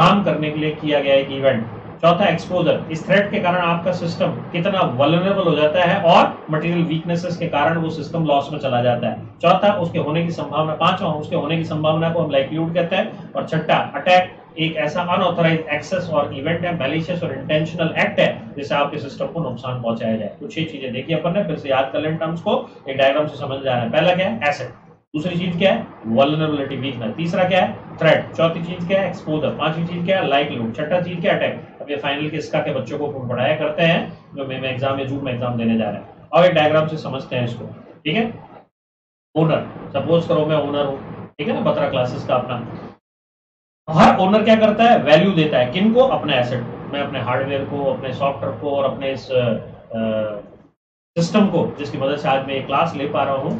हार्म करने के लिए किया गया एक इवेंट। चौथा एक्सपोजर, इस थ्रेट के कारण आपका सिस्टम कितना वल्नरेबल हो जाता है और मटेरियल वीकनेसेस के कारण वो सिस्टम लॉस में चला जाता है। चौथा उसके होने की संभावना, पांचवा उसके होने की संभावना को हम लाइक्लीहुड कहते हैं, और छठा अटैक एक ऐसा अनऑथराइज एक्सेस और इवेंट है, मैलिशियस और इंटेंशनल एक्ट है जिससे आपके सिस्टम को नुकसान पहुंचाया जाए। कुछ छह चीजें देखिए अपन ने, फिर से याद कर लें टर्म्स को, एक डायग्राम से समझ जा रहा है। पहला क्या है एसेट, दूसरी चीज क्या है वल्नरेबिलिटी वीकनेस, तीसरा क्या है थ्रेट, चौथी चीज क्या है एक्सपोजर, पांचवी चीज क्या है लाइक्लीहुड, छठा चीज क्या अटैक। अब ये फाइनल के इसका के बच्चों को पढ़ाया करते हैं जो मैं एग्जाम या जून में एग्जाम देने जा रहे हैं। और एक डायग्राम से समझते हैं इसको, ठीक है। ओनर, सपोज करो मैं ओनर हूँ, ठीक है ना, बत्रा क्लासेस का अपना, हर ओनर क्या करता है वैल्यू देता है किनको, अपने एसेट को, मैं अपने हार्डवेयर को, अपने सॉफ्टवेयर को और अपने इस सिस्टम को जिसकी मदद से आज मैं ये क्लास ले पा रहा हूँ,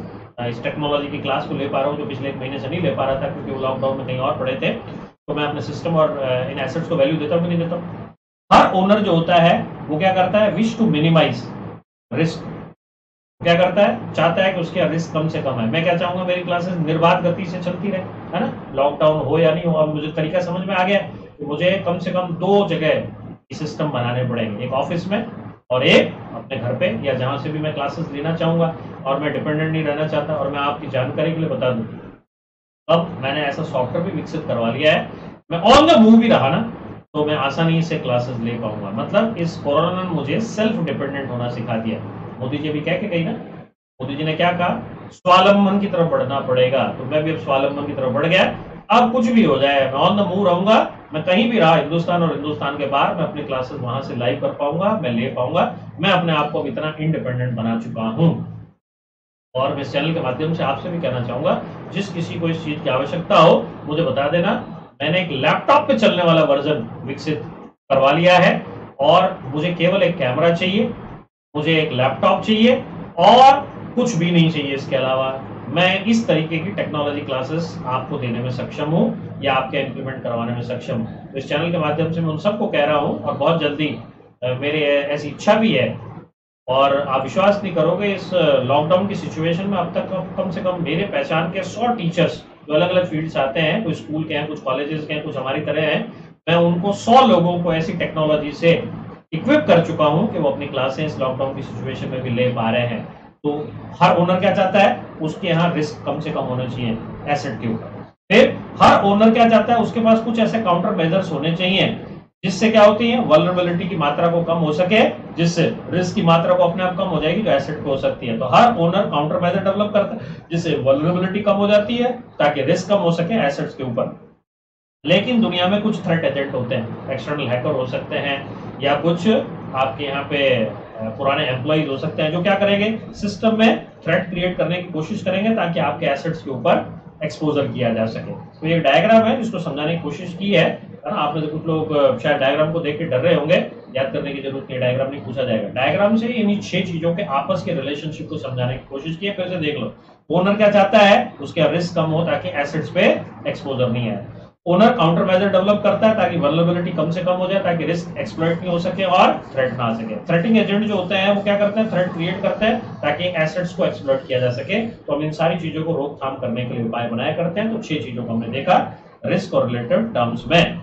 इस टेक्नोलॉजी की क्लास को ले पा रहा हूँ जो पिछले एक महीने से नहीं ले पा रहा था क्योंकि वो लॉकडाउन में कहीं और पड़े थे। तो मैं अपने सिस्टम और इन एसेट्स को वैल्यू देता हूँ कि नहीं देता हूँ। हर ओनर जो होता है वो क्या करता है विश टू मिनिमाइज रिस्क, क्या करता है चाहता है कि उसके रिस्क कम से कम है। मैं क्या चाहूंगा मेरी क्लासेस निर्बाध गति से चलती रहे, है ना, लॉकडाउन हो या नहीं हो। अब मुझे तरीका समझ में आ गया कि मुझे कम से कम दो जगह सिस्टम बनाने पड़ेंगे, एक ऑफिस में और एक अपने घर पे या जहां से भी मैं क्लासेस लेना चाहूंगा, और मैं डिपेंडेंट नहीं रहना चाहता। और मैं आपकी जानकारी के लिए बता दूं अब मैंने ऐसा सॉफ्टवेयर भी विकसित करवा लिया है, मैं ऑन द मूव भी रहा ना तो मैं आसानी से क्लासेस ले पाऊंगा। मतलब इस कोरोना ने मुझे सेल्फ डिपेंडेंट होना सिखा दिया। मोदी जी भी कह के गई ना, मोदी जी ने क्या कहा स्वावलंबन की तरफ बढ़ना पड़ेगा, तो मैं भी अब स्वावलंबन की तरफ बढ़ गया। अब कुछ भी हो जाए मैं ऑन द मूव रहूंगा, मैं कहीं भी रहा हिंदुस्तान और हिंदुस्तान के बाहर मैं अपने क्लासेस वहां से लाइव कर पाऊंगा, मैं ले पाऊंगा। मैं अपने आप को अब इतना इंडिपेंडेंट बना चुका हूं। और मैं इस चैनल के माध्यम से आपसे भी कहना चाहूंगा जिस किसी को इस चीज की आवश्यकता हो मुझे बता देना। मैंने एक लैपटॉप पे चलने वाला वर्जन विकसित करवा लिया है और मुझे केवल एक कैमरा चाहिए, मुझे एक लैपटॉप चाहिए और कुछ भी नहीं चाहिए इसके अलावा। मैं इस तरीके की टेक्नोलॉजी क्लासेस आपको देने में सक्षम हूँ या आपके इम्प्लीमेंट करवाने में सक्षम हूँ। तो इस चैनल के माध्यम से मैं उन सबको कह रहा हूँ और बहुत जल्दी मेरे ऐसी इच्छा भी है, और आप विश्वास नहीं करोगे इस लॉकडाउन की सिचुएशन में अब तक कम से कम मेरे पहचान के सौ टीचर्स जो अलग अलग फील्ड से आते हैं, कुछ स्कूल के हैं, कुछ कॉलेजेस के हैं, कुछ हमारी तरह हैं, मैं उनको सौ लोगों को ऐसी टेक्नोलॉजी से इक्विप कर चुका हूं कि वो अपनी क्लासेस लॉकडाउन की सिचुएशन में भी ले पा रहे हैं। तो हर ओनर क्या चाहता है उसके यहाँ रिस्क कम से कम होना चाहिए एसेट के ऊपर। फिर हर ओनर क्या चाहता है उसके पास कुछ ऐसे काउंटर मेजर्स होने चाहिए जिससे क्या होती है वल्नरेबिलिटी की मात्रा को कम हो सके, जिससे रिस्क की मात्रा को अपने आप कम हो जाएगी जो एसेट को हो सकती है। तो हर ओनर काउंटर मेजर डेवलप करता है जिससे वल्नरेबिलिटी कम हो जाती है ताकि रिस्क कम हो सके एसेट्स के ऊपर। लेकिन दुनिया में कुछ थ्रेट एजेंट होते हैं, एक्सटर्नल हैकर हो सकते हैं या कुछ आपके यहाँ पे पुराने एम्प्लॉइज हो सकते हैं जो क्या करेंगे सिस्टम में थ्रेट क्रिएट करने की कोशिश करेंगे ताकि आपके एसेट्स के ऊपर एक्सपोजर किया जा सके। तो ये डायग्राम है जिसको समझाने की कोशिश की है, है ना। आपने कुछ लोग शायद डायग्राम को देख के डर रहे होंगे, याद करने की जरूरत नहीं, डायग्राम नहीं पूछा जाएगा। डायग्राम से इन्हीं छह चीजों के आपस के रिलेशनशिप को समझाने की कोशिश की है। फिर से देख लो ओनर क्या चाहता है उसके रिस्क कम हो ताकि एसेट्स पे एक्सपोजर नहीं आए। ओनर काउंटर मेजर डेवलप करता है ताकि वल्नरेबिलिटी कम से कम हो जाए, ताकि रिस्क एक्सप्लॉइट नहीं हो सके और थ्रेट ना आ सके। थ्रेटिंग एजेंट जो होते हैं वो क्या करते हैं थ्रेट क्रिएट करते हैं ताकि एसेट्स को एक्सप्लॉइट किया जा सके। तो हम इन सारी चीजों को रोकथाम करने के लिए उपाय बनाया करते हैं। तो छह चीजों को हमने देखा रिस्क और रिलेटेड टर्म्स में।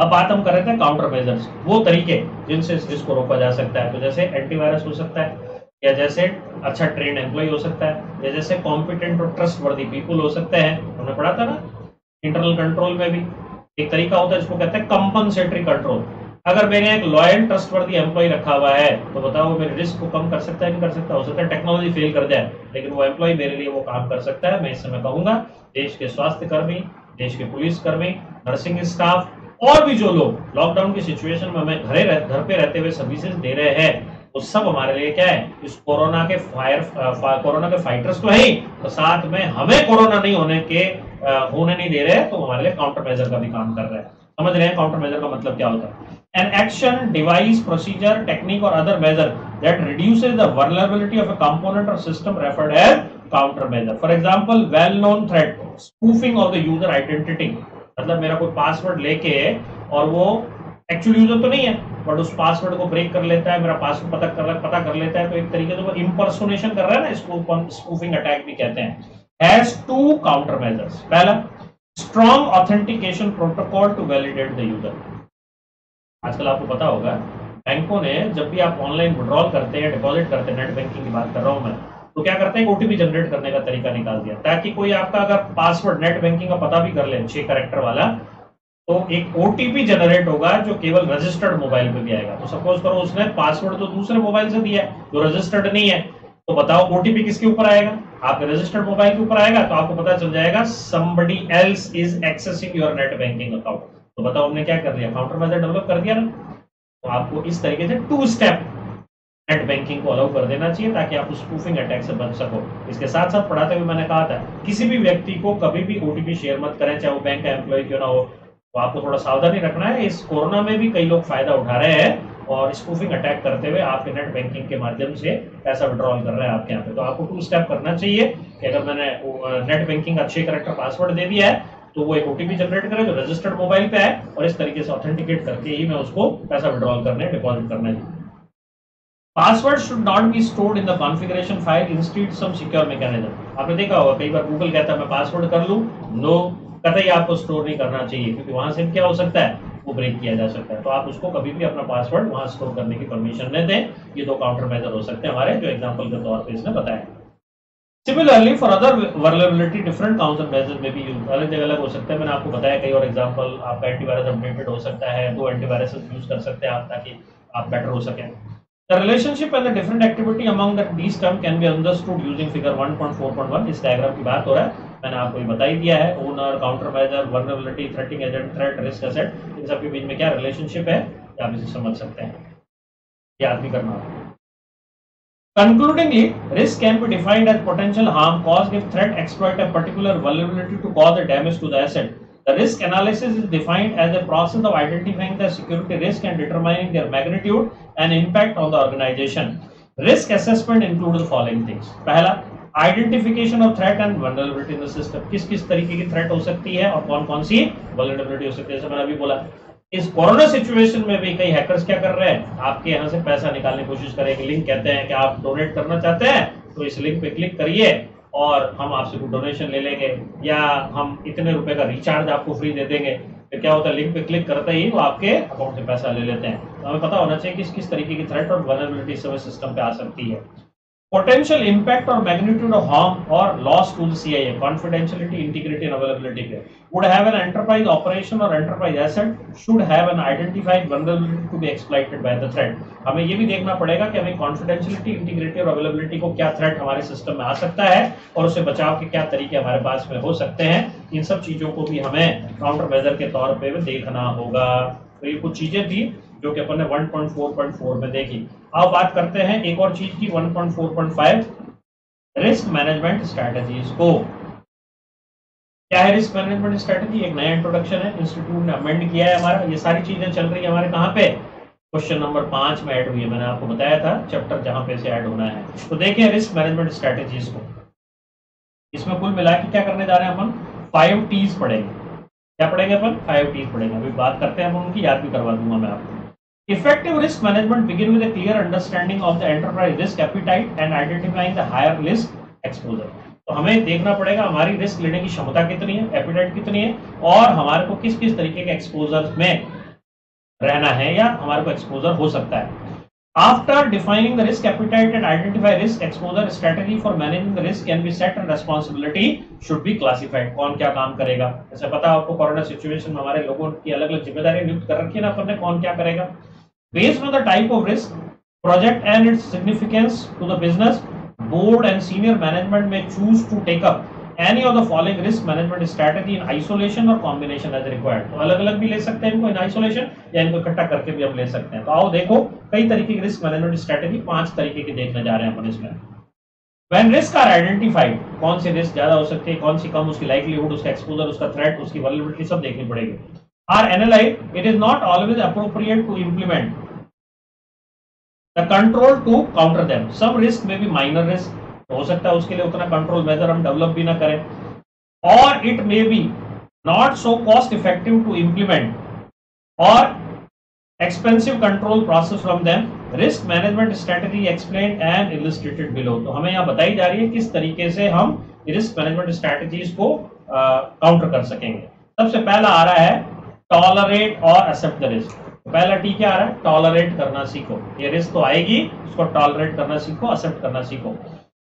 अब बात हम कर रहे थे काउंटर मेजर्स, वो तरीके जिनसे इस रिस्क को रोका जा सकता है। तो जैसे एंटीवायरस हो सकता है, या जैसे अच्छा ट्रेंड एम्प्लॉय हो सकता है, या जैसे कॉम्पिटेंट और ट्रस्टवर्दी पीपल हो सकते हैं। हमने पढ़ा था ना इंटरनल कंट्रोल में भी एक तरीका होता है जिसको कहते हैं कंपनसेटरी कंट्रोल। अगर मैंने एक लॉयल ट्रस्टवर्दी एम्प्लॉय रखा हुआ है तो बताओ मेरे रिस्क को कम कर सकता है नहीं कर सकता। हो सकता है टेक्नोलॉजी फेल कर जाए लेकिन वो एम्प्लॉय मेरे लिए वो काम कर सकता है। मैं इस समय कहूंगा देश के स्वास्थ्य कर्मी, देश के पुलिस कर्मी, नर्सिंग स्टाफ और भी जो लोग लॉकडाउन की सिचुएशन में हमें घर घर पे रहते हुए सर्विसेज दे रहे हैं वो सब हमारे लिए क्या है इस कोरोना के फायर कोरोना के फाइटर्स तो है ही, तो साथ में हमें कोरोना नहीं होने के होने नहीं दे रहे तो हमारे लिए काउंटर मेजर का भी काम कर रहे हैं। समझ रहे हैं काउंटर मेजर का मतलब क्या होता है? An action, device, procedure, technique और other measure that reduces the vulnerability of a component और system referred as counter measure. For example well known threat spoofing of the user identity, मतलब मेरा कोई पासवर्ड लेके और वो एक्चुअल यूजर तो नहीं है बट उस पासवर्ड को ब्रेक कर लेता है, मेरा पासवर्ड पता कर पता कर लेता है, तो एक तरीके से वो इंपर्सोनेशन कर रहा है ना, इसको स्पूफिंग अटैक भी कहते हैं। Has two counter measures. पहला strong authentication protocol to validate the user. आजकल आपको पता होगा बैंकों ने जब भी आप ऑनलाइन विड्रॉल करते हैं, डिपॉजिट करते हैं, नेट बैंकिंग की बात कर रहा हूं मैं, तो क्या करते हैं ओटीपी जनरेट करने का तरीका निकाल दिया ताकि कोई आपका अगर पासवर्ड नेट बैंकिंग का पता भी कर ले छह कैरेक्टर वाला तो एक ओटीपी जनरेट होगा जो केवल रजिस्टर्ड मोबाइल पे भी आएगा। तो सपोज करो उसने पासवर्ड तो दूसरे मोबाइल से दिया है जो रजिस्टर्ड नहीं है, तो बताओ ओटीपी किसके ऊपर आएगा? आपके रजिस्टर्ड मोबाइल के ऊपर आएगा। तो आपको पता चल जाएगा somebody else is accessing your net banking account। तो बताओ हमने क्या कर दिया, काउंटर मेजर डेवलप कर दिया ना। तो आपको इस तरीके से टू स्टेप नेट बैंकिंग को अलाउ कर देना चाहिए ताकि आप उस स्पूफिंग अटैक से बच सको। इसके साथ साथ पढ़ाते हुए मैंने कहा था किसी भी व्यक्ति को कभी भी ओटीपी शेयर मत करें, चाहे वो बैंक का एम्प्लॉय क्यों ना हो। तो आपको थोड़ा सावधानी रखना है। इस कोरोना में भी कई लोग फायदा उठा रहे हैं और स्पूफिंग अटैक करते हुए आपके नेट बैंकिंग के माध्यम से पैसा विड्रॉल कर रहे हैं आपके यहाँ पे। तो आपको टू स्टेप करना चाहिए कि अगर मैंने नेट बैंकिंग का छह कैरेक्टर पासवर्ड दे दिया है तो वो एक ओटीपी जनरेट करे जो रजिस्टर्ड मोबाइल पे आए और इस तरीके से ऑथेंटिकेट करके ही मैं उसको पैसा विड्रॉल करने डिपॉजिट करना है। Password should not be stored in the configuration file, instead some secure mechanism. आपने देखा होगा कई बार गूगल कहता है मैं पासवर्ड कर लूं, नो कतई आपको स्टोर नहीं करना चाहिए क्योंकि वहां से क्या हो सकता है वो ब्रेक किया जा सकता है। तो आप उसको कभी भी अपना पासवर्ड वहां स्टोर करने की परमिशन नहीं दें। ये दो काउंटर मेजर हो सकते हैं हमारे जो एग्जांपल के तौर पे इसने बताया। Similarly for other vulnerability different counter measure में भी यूज अलग अलग हो सकते हैं। मैंने आपको बताया कई और एग्जांपल, आपका एंटीवायरस अपडेटेड हो सकता है, दो एंटीवायरस यूज कर सकते हैं आप ताकि आप बेटर हो सके। The relationship and the different activity among that these term can be understood using figure one point four point one। इस डायग्राम की बात हो रहा है, मैंने आपको ये बता ही दिया है। Owner, counter measure, vulnerability, threatening agent, threat, risk asset, इन सब के बीच में क्या रिलेशनशिप है आप इसे समझ सकते हैं, याद भी करना। Concludingly, risk can be defined as potential harm caused if threat exploit a particular vulnerability to cause a damage to the asset. The risk analysis is defined as a process of identifying the security risk and determining their magnitude and impact on the organization. Risk assessment includes the following things. पहला, identification of threat and vulnerability in the system. किस किस तरीके की threat हो सकती है और कौन कौन सी vulnerability हो सकती है। जैसे मैंने अभी बोला इस कोरोना सिचुएशन में भी कई hackers क्या कर रहे हैं आपके यहाँ से पैसा निकालने की कोशिश करें। एक लिंक कहते हैं कि आप डोनेट करना चाहते हैं तो इस लिंक पे क्लिक करिए और हम आपसे डोनेशन ले लेंगे या हम इतने रुपए का रिचार्ज आपको फ्री दे देंगे। तो क्या होता है लिंक पे क्लिक करते ही वो आपके अकाउंट से पैसा ले लेते हैं। तो हमें पता होना चाहिए किस किस तरीके की थ्रेट और वल्नरेबिलिटी समय सिस्टम पे आ सकती है। पोटेंशियल इम्पैक्ट और मैग्नीट्यूड ऑफ हार्म और loss to the CIA, confidentiality, integrity and availability पे would have an enterprise operation और enterprise asset should have an identified vulnerability to be exploited by the threat. हमें ये भी देखना पड़ेगा कि हमें कॉन्फिडेंशियलिटी, इंटीग्रिटी और अवेलेबिलिटी को क्या थ्रेट हमारे सिस्टम में आ सकता है और उससे बचाव के क्या तरीके हमारे पास में हो सकते हैं। इन सब चीजों को भी हमें काउंटर मेजर के तौर पे भी देखना होगा। तो ये कुछ चीजें थी जो कि अपन ने one point four point four में देखी। अब बात करते हैं एक और चीज की one point four point five, risk management strategies को। क्या है रिस्क मैनेजमेंट स्ट्रेटजी? एक नया इंट्रोडक्शन है, इंस्टीट्यूट ने अमेंड किया है हमारा। ये सारी चीजें चल रही है हमारे कहाँ पे, क्वेश्चन नंबर पांच में ऐड हुई है। मैंने आपको बताया था चैप्टर जहां पे से ऐड होना है। तो देखिए रिस्क मैनेजमेंट स्ट्रेटजीज को, इसमें कुल मिला के क्या करने जा रहे हैं अपन, फाइव टीज पढ़ेंगे। क्या पढ़ेंगे अपन? फाइव टीज पढ़ेंगे। अभी बात करते हैं अपन उनकी, याद भी करवा दूंगा मैं आपको। Effective risk management begin with a clear understanding of the enterprise risk appetite and identifying the higher risk exposure। तो हमें देखना पड़ेगा हमारी रिस्क लेने की क्षमता कितनी है, एपिटाइट कितनी है और हमारे को किस किस तरीके के एक्सपोजर में रहना है या हमारे को एक्सपोजर हो सकता है। After defining the risk appetite and identify risk exposure, strategy for managing the risk can be set and responsibility should be classified. कौन क्या काम करेगा, जैसे पता आपको कोरोना सिचुएशन में हमारे लोगों की अलग अलग जिम्मेदारी नियुक्त कर रखी है ना अपन ने, कौन क्या करेगा। Based on the type of risk, project and its significance to the business, board and senior management may choose to take up any of the following risk management strategy in isolation or combination as required। तो अलग-अलग भी ले सकते हैं इनको, in isolation या इनको इकट्ठा करके भी हम ले सकते हैं। तो आओ देखो कई तरीके की रिस्क मैनेजमेंट स्ट्रेटेजी, पांच तरीके के देखने जा रहे हैं अपन इसमें। When risk are identified, कौन सी रिस्क ज्यादा हो सकती है, कौन सी कम, उसकी लाइवलीहुड, उसका एक्सपोजर, उसका थ्रेट, उसकी वल्नरेबिलिटी सब देखनी पड़ेगी। Are analyzed, it is not always appropriate to implement The control to counter them। Some risk may be minor risk, हो सकता है उसके लिए उतना कंट्रोल मेजर हम डेवलप भी ना करें, और it may be not so cost effective to implement और expensive control process from them. Risk management strategy explain and illustrated below. तो हमें यहाँ बताई जा रही है किस तरीके से हम रिस्क मैनेजमेंट स्ट्रेटजीज को काउंटर uh, कर सकेंगे। सबसे पहला आ रहा है टॉलरेट और एक्सेप्ट द रिस्क। पहला टी क्या आ रहा है, टॉलरेट करना सीखो। ये रिस्क तो आएगी, उसको टॉलरेट करना सीखो, एक्सेप्ट करना सीखो।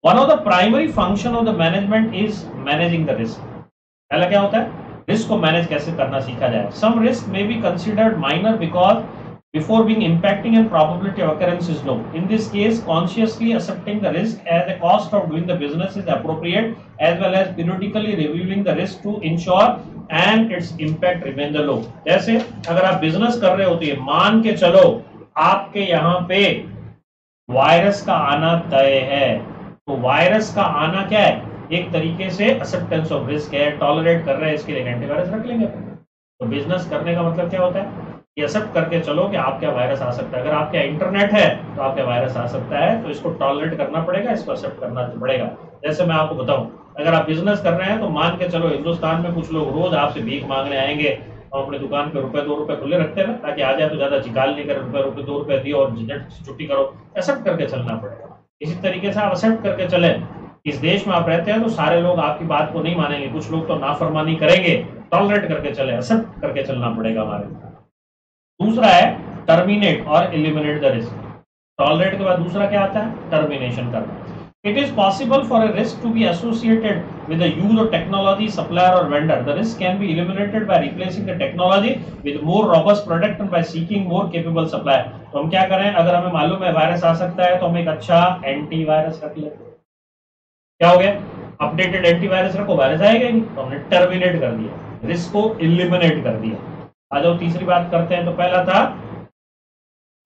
One of the primary function of the management is managing the risk. पहला क्या होता है, रिस्क को मैनेज कैसे करना सीखा जाए। Some risk may be considered minor because before being impacting and probability of occurrence is low. In this case consciously accepting the risk as a cost of doing the business is appropriate as well as periodically reviewing the risk to ensure and its impact remain the low. जैसे अगर आप business कर रहे होते हैं, मान के चलो आपके यहाँ पे वायरस का आना तय है, तो वायरस का आना क्या है, एक तरीके से एक्सेप्टेंस ऑफ रिस्क है, टॉलरेट कर रहे हैं, इसके लिए एंटीवायरस रख लेंगे। तो बिजनेस करने का मतलब क्या होता है, ये एक्सेप्ट करके चलो कि आपके वायरस आ सकता है। अगर आपके इंटरनेट है तो आपके वायरस आ सकता है, तो इसको टॉलरेट करना पड़ेगा, इसको एक्सेप्ट करना पड़ेगा। जैसे मैं आपको बताऊं, अगर आप बिजनेस कर रहे हैं तो मान के चलो हिंदुस्तान में कुछ लोग रोज आपसे भीख मांगने आएंगे और अपने दुकान पे रुपए दो रुपए खुले रखते हैं ना, ताकि आ जाए तो ज्यादा चिकाल नहीं करें, रुपए रुपए दो रुपए दिए और झट छुट्टी करो, एक्सेप्ट करके चलना पड़ेगा। इसी तरीके से आप एक्सेप्ट करके चले, इस देश में आप रहते हैं तो सारे लोग आपकी बात को नहीं मानेंगे, कुछ लोग तो नाफरमानी करेंगे, टॉलरेट करके चले, एक्सेप्ट करके चलना पड़ेगा हमारे। दूसरा है टर्मिनेट और एलिमिनेट द रिस्क। टॉलरेट के बाद दूसरा क्या आता है, टर्मिनेशन करना। It is possible for a risk to be associated with the use of technology, supplier और vendor. The risk can be eliminated by replacing the technology with more robust product and by seeking more capable supplier. तो हम क्या करें, अगर हमें मालूम है virus आ सकता है तो हम एक अच्छा एंटीवायरस रख लेते हैं। क्या हो गया, अपडेटेड एंटीवायरस रखो, वायरस आएगा ही नहीं, तो हमने टर्मिनेट कर दिया, रिस्क को एलिमिनेट कर दिया। आ जाओ तीसरी बात करते हैं। तो पहला था,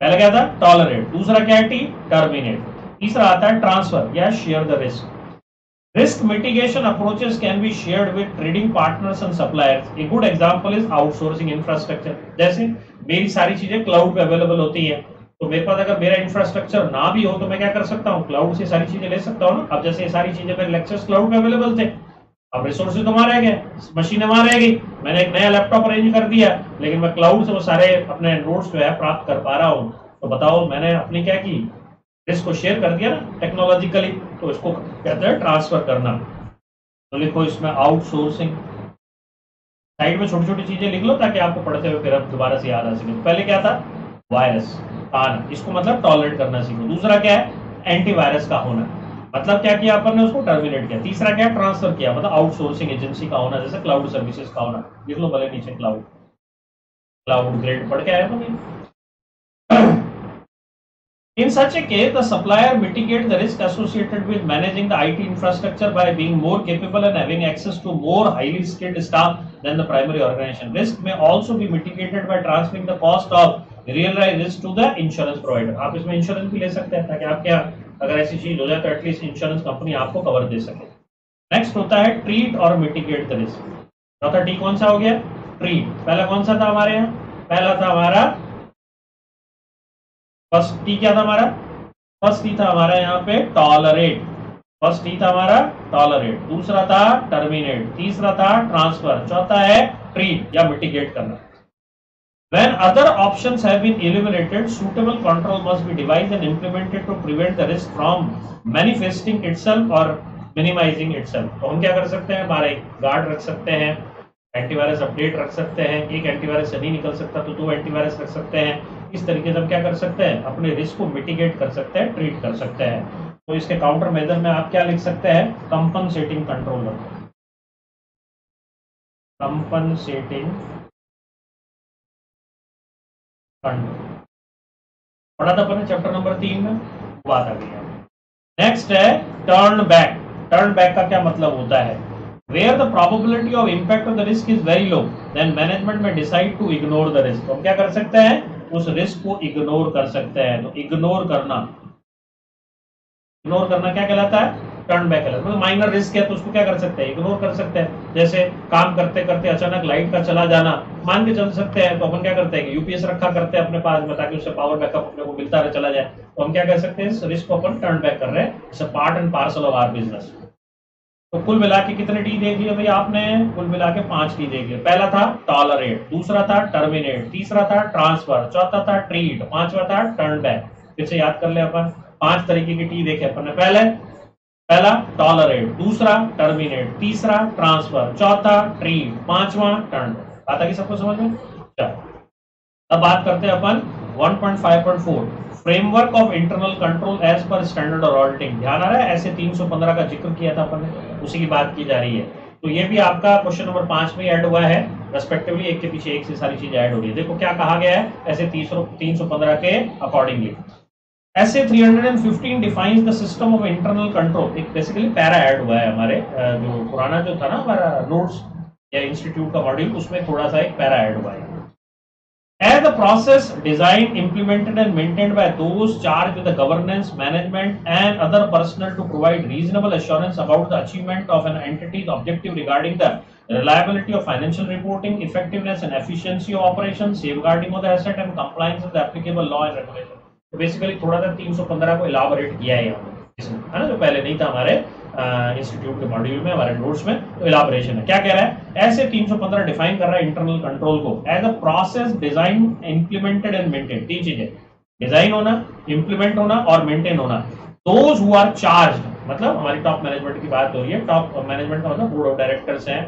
पहला क्या था, टॉलरेट, दूसरा क्या है, टी टर्मिनेट, तीसरा आता है ट्रांसफर या share the risk. Risk mitigation approaches can be shared with trading partners and suppliers. A good example is outsourcing infrastructure. जैसे मेरी सारी चीजें क्लाउड पे अवेलेबल होती है, तो मेरे पास अगर मेरा इंफ्रास्ट्रक्चर ना भी हो तो मैं क्या कर सकता हूँ, क्लाउड से सारी चीजें ले सकता हूँ ना। अब जैसे ये सारी चीजें मेरे लेक्चर्स क्लाउड में अवेलेबल थे, अब रिसोर्सेज तो वहां रह गए, मशीनें वहां रह गई, मैंने एक नया लैपटॉप अरेंज कर दिया, लेकिन मैं क्लाउड से वो सारे अपने नोट्स जो है प्राप्त कर पा रहा हूँ। तो बताओ मैंने अपनी क्या की, रिस्क को शेयर कर दिया ना टेक्नोलॉजिकली, तो इसको कहते हैं ट्रांसफर करना। तो लिखो इसमें आउटसोर्सिंग, साइड में छोटी छोटी चीजें लिख लो ताकि आपको पढ़ते हुए फिर दोबारा से याद आ सके। पहले क्या था, वायरस आना, इसको मतलब टॉलरेट करना सीखो। दूसरा क्या है, एंटीवायरस का होना, मतलब क्या किया अपन ने, उसको टर्मिनेट किया। तीसरा क्या, ट्रांसफर किया, मतलब आउटसोर्सिंग एजेंसी का होना, जैसे क्लाउड सर्विसेज का होना, लिख लो भले नीचे क्लाउड, क्लाउड ग्रेड पढ़ के आया था मैं। In such a case, the supplier mitigates the risk associated with managing the I T infrastructure by being more capable and having access to more highly skilled staff than the primary organization. Risk may also be mitigated by transferring the cost of realized risk to the insurance provider. आप इसमें insurance भी ले सकते हैं ताकि आपके अगर ऐसी चीज हो जाए तो एटलीस्ट इंश्योरेंस कंपनी आपको कवर दे सके। नेक्स्ट होता है ट्रीट और मिटिगेट द रिस्क। चौथा टी कौन सा हो गया, ट्रीट। पहला कौन सा था हमारे यहाँ, पहला था हमारा फर्स्ट टी, क्या था हमारा फर्स्ट टी था हमारा यहाँ पे टॉलरेट, फर्स्ट टी था हमारा टॉलरेट, दूसरा था टर्मिनेट, तीसरा था ट्रांसफर, चौथा है ट्रीट या मिटिगेट करना। When other options have been eliminated, suitable control must be devised and implemented to prevent the risk from manifesting itself or minimizing itself. तो हम क्या कर सकते हैं, हमारा एक गार्ड रख सकते हैं, एंटीवायरस अपडेट रख सकते हैं, एक एंटीवायरस से नहीं निकल सकता तो दो एंटीवायरस रख सकते हैं। इस तरीके से हम क्या कर सकते हैं, अपने रिस्क को मिटिगेट कर सकते हैं, ट्रीट कर सकते हैं। तो इसके काउंटर मेजर में आप क्या लिख सकते हैं, कंपनसेटिंग कंट्रोल, कंपनसेटिंग कंट्रोल पढ़ा था अपने चैप्टर नंबर तीन में, वो बात आ गई। नेक्स्ट है टर्न बैक। टर्न बैक का क्या मतलब होता है, Where the probability of impact of the risk is very low, then management may decide to ignore the risk. तो हम क्या कर सकते हैं, उस रिस्क को इग्नोर कर सकते हैं। तो इग्नोर करना, इग्नोर करना क्या कहलाता है, टर्न बैक कहलाता है। तो माइनर रिस्क है तो उसको क्या कर सकते हैं, इग्नोर कर सकते हैं। जैसे काम करते करते अचानक लाइट का चला जाना, मान के चल सकते हैं, तो अपन क्या करते हैं, यूपीएस रखा करते हैं अपने पास में ताकि उससे पावर बैकअप अपने को मिलता रहे, चला जाए। तो हम क्या कर सकते हैं, इस रिस्क को अपन टर्न बैक कर रहे हैं, it's a part and parcel of our business. तो कुल मिला के कितने टी देख लिए भाई आपने, कुल मिला के पांच टी देख लिए। पहला था टॉलरेट, दूसरा था टर्मिनेट, तीसरा था ट्रांसफर, चौथा था ट्रीट, पांचवा था टर्न बैक। फिर से याद कर ले अपन, पांच तरीके की टी देखे अपन ने, पहले पहला टॉलरेट, दूसरा टर्मिनेट, तीसरा ट्रांसफर, चौथा ट्रीट, पांचवा टर्न। आता कि सबको समझ में। अब बात करते हैं अपन one point five point four framework of internal control as per standard और ऑडिटिंग। ध्यान आ रहा है ऐसे तीन सौ पंद्रह का जिक्र किया था अपन ने, उसी की बात की जा रही है। तो ये भी आपका क्वेश्चन नंबर पांच में ऐड हुआ है, रेस्पेक्टिवली एक के पीछे एक से सारी चीज ऐड हो रही है। देखो क्या कहा गया है ऐसे तीन सौ पंद्रह के accordingly. S A three fifteen defines the system of internal control, एक बेसिकली पैरा ऐड हुआ है हमारे जो पुराना जो था ना हमारा नोट्स या इंस्टीट्यूट का मॉड्यूल, उसमें थोड़ा सा एक पैरा ऐड हुआ है। As the process designed, implemented, and maintained by those charged with the governance, management, and other personnel to provide reasonable assurance about the achievement of an entity's objective regarding the reliability of financial reporting, effectiveness and efficiency of operations, safeguarding of the asset, and compliance with the applicable law and regulation. So basically, थोड़ा सा तीन सौ पंद्रह को elaborate किया है इसमें, है ना, जो पहले नहीं था हमारे इंस्टीट्यूट के मॉड्यूल में, हमारे नोट्स में। तो इलाबोरेशन है, क्या कह रहा है, ऐसे तीन सौ पंद्रह डिफाइन कर रहा है इंटरनल कंट्रोल को as a process design implemented and maintain. तीन चीजें, डिजाइन होना, इंप्लीमेंट होना और मेंटेन होना। दोज हु आर चार्ज्ड, मतलब हमारी टॉप मैनेजमेंट की बात हो रही है, टॉप मैनेजमेंट का मतलब बोर्ड ऑफ डायरेक्टर्स हैं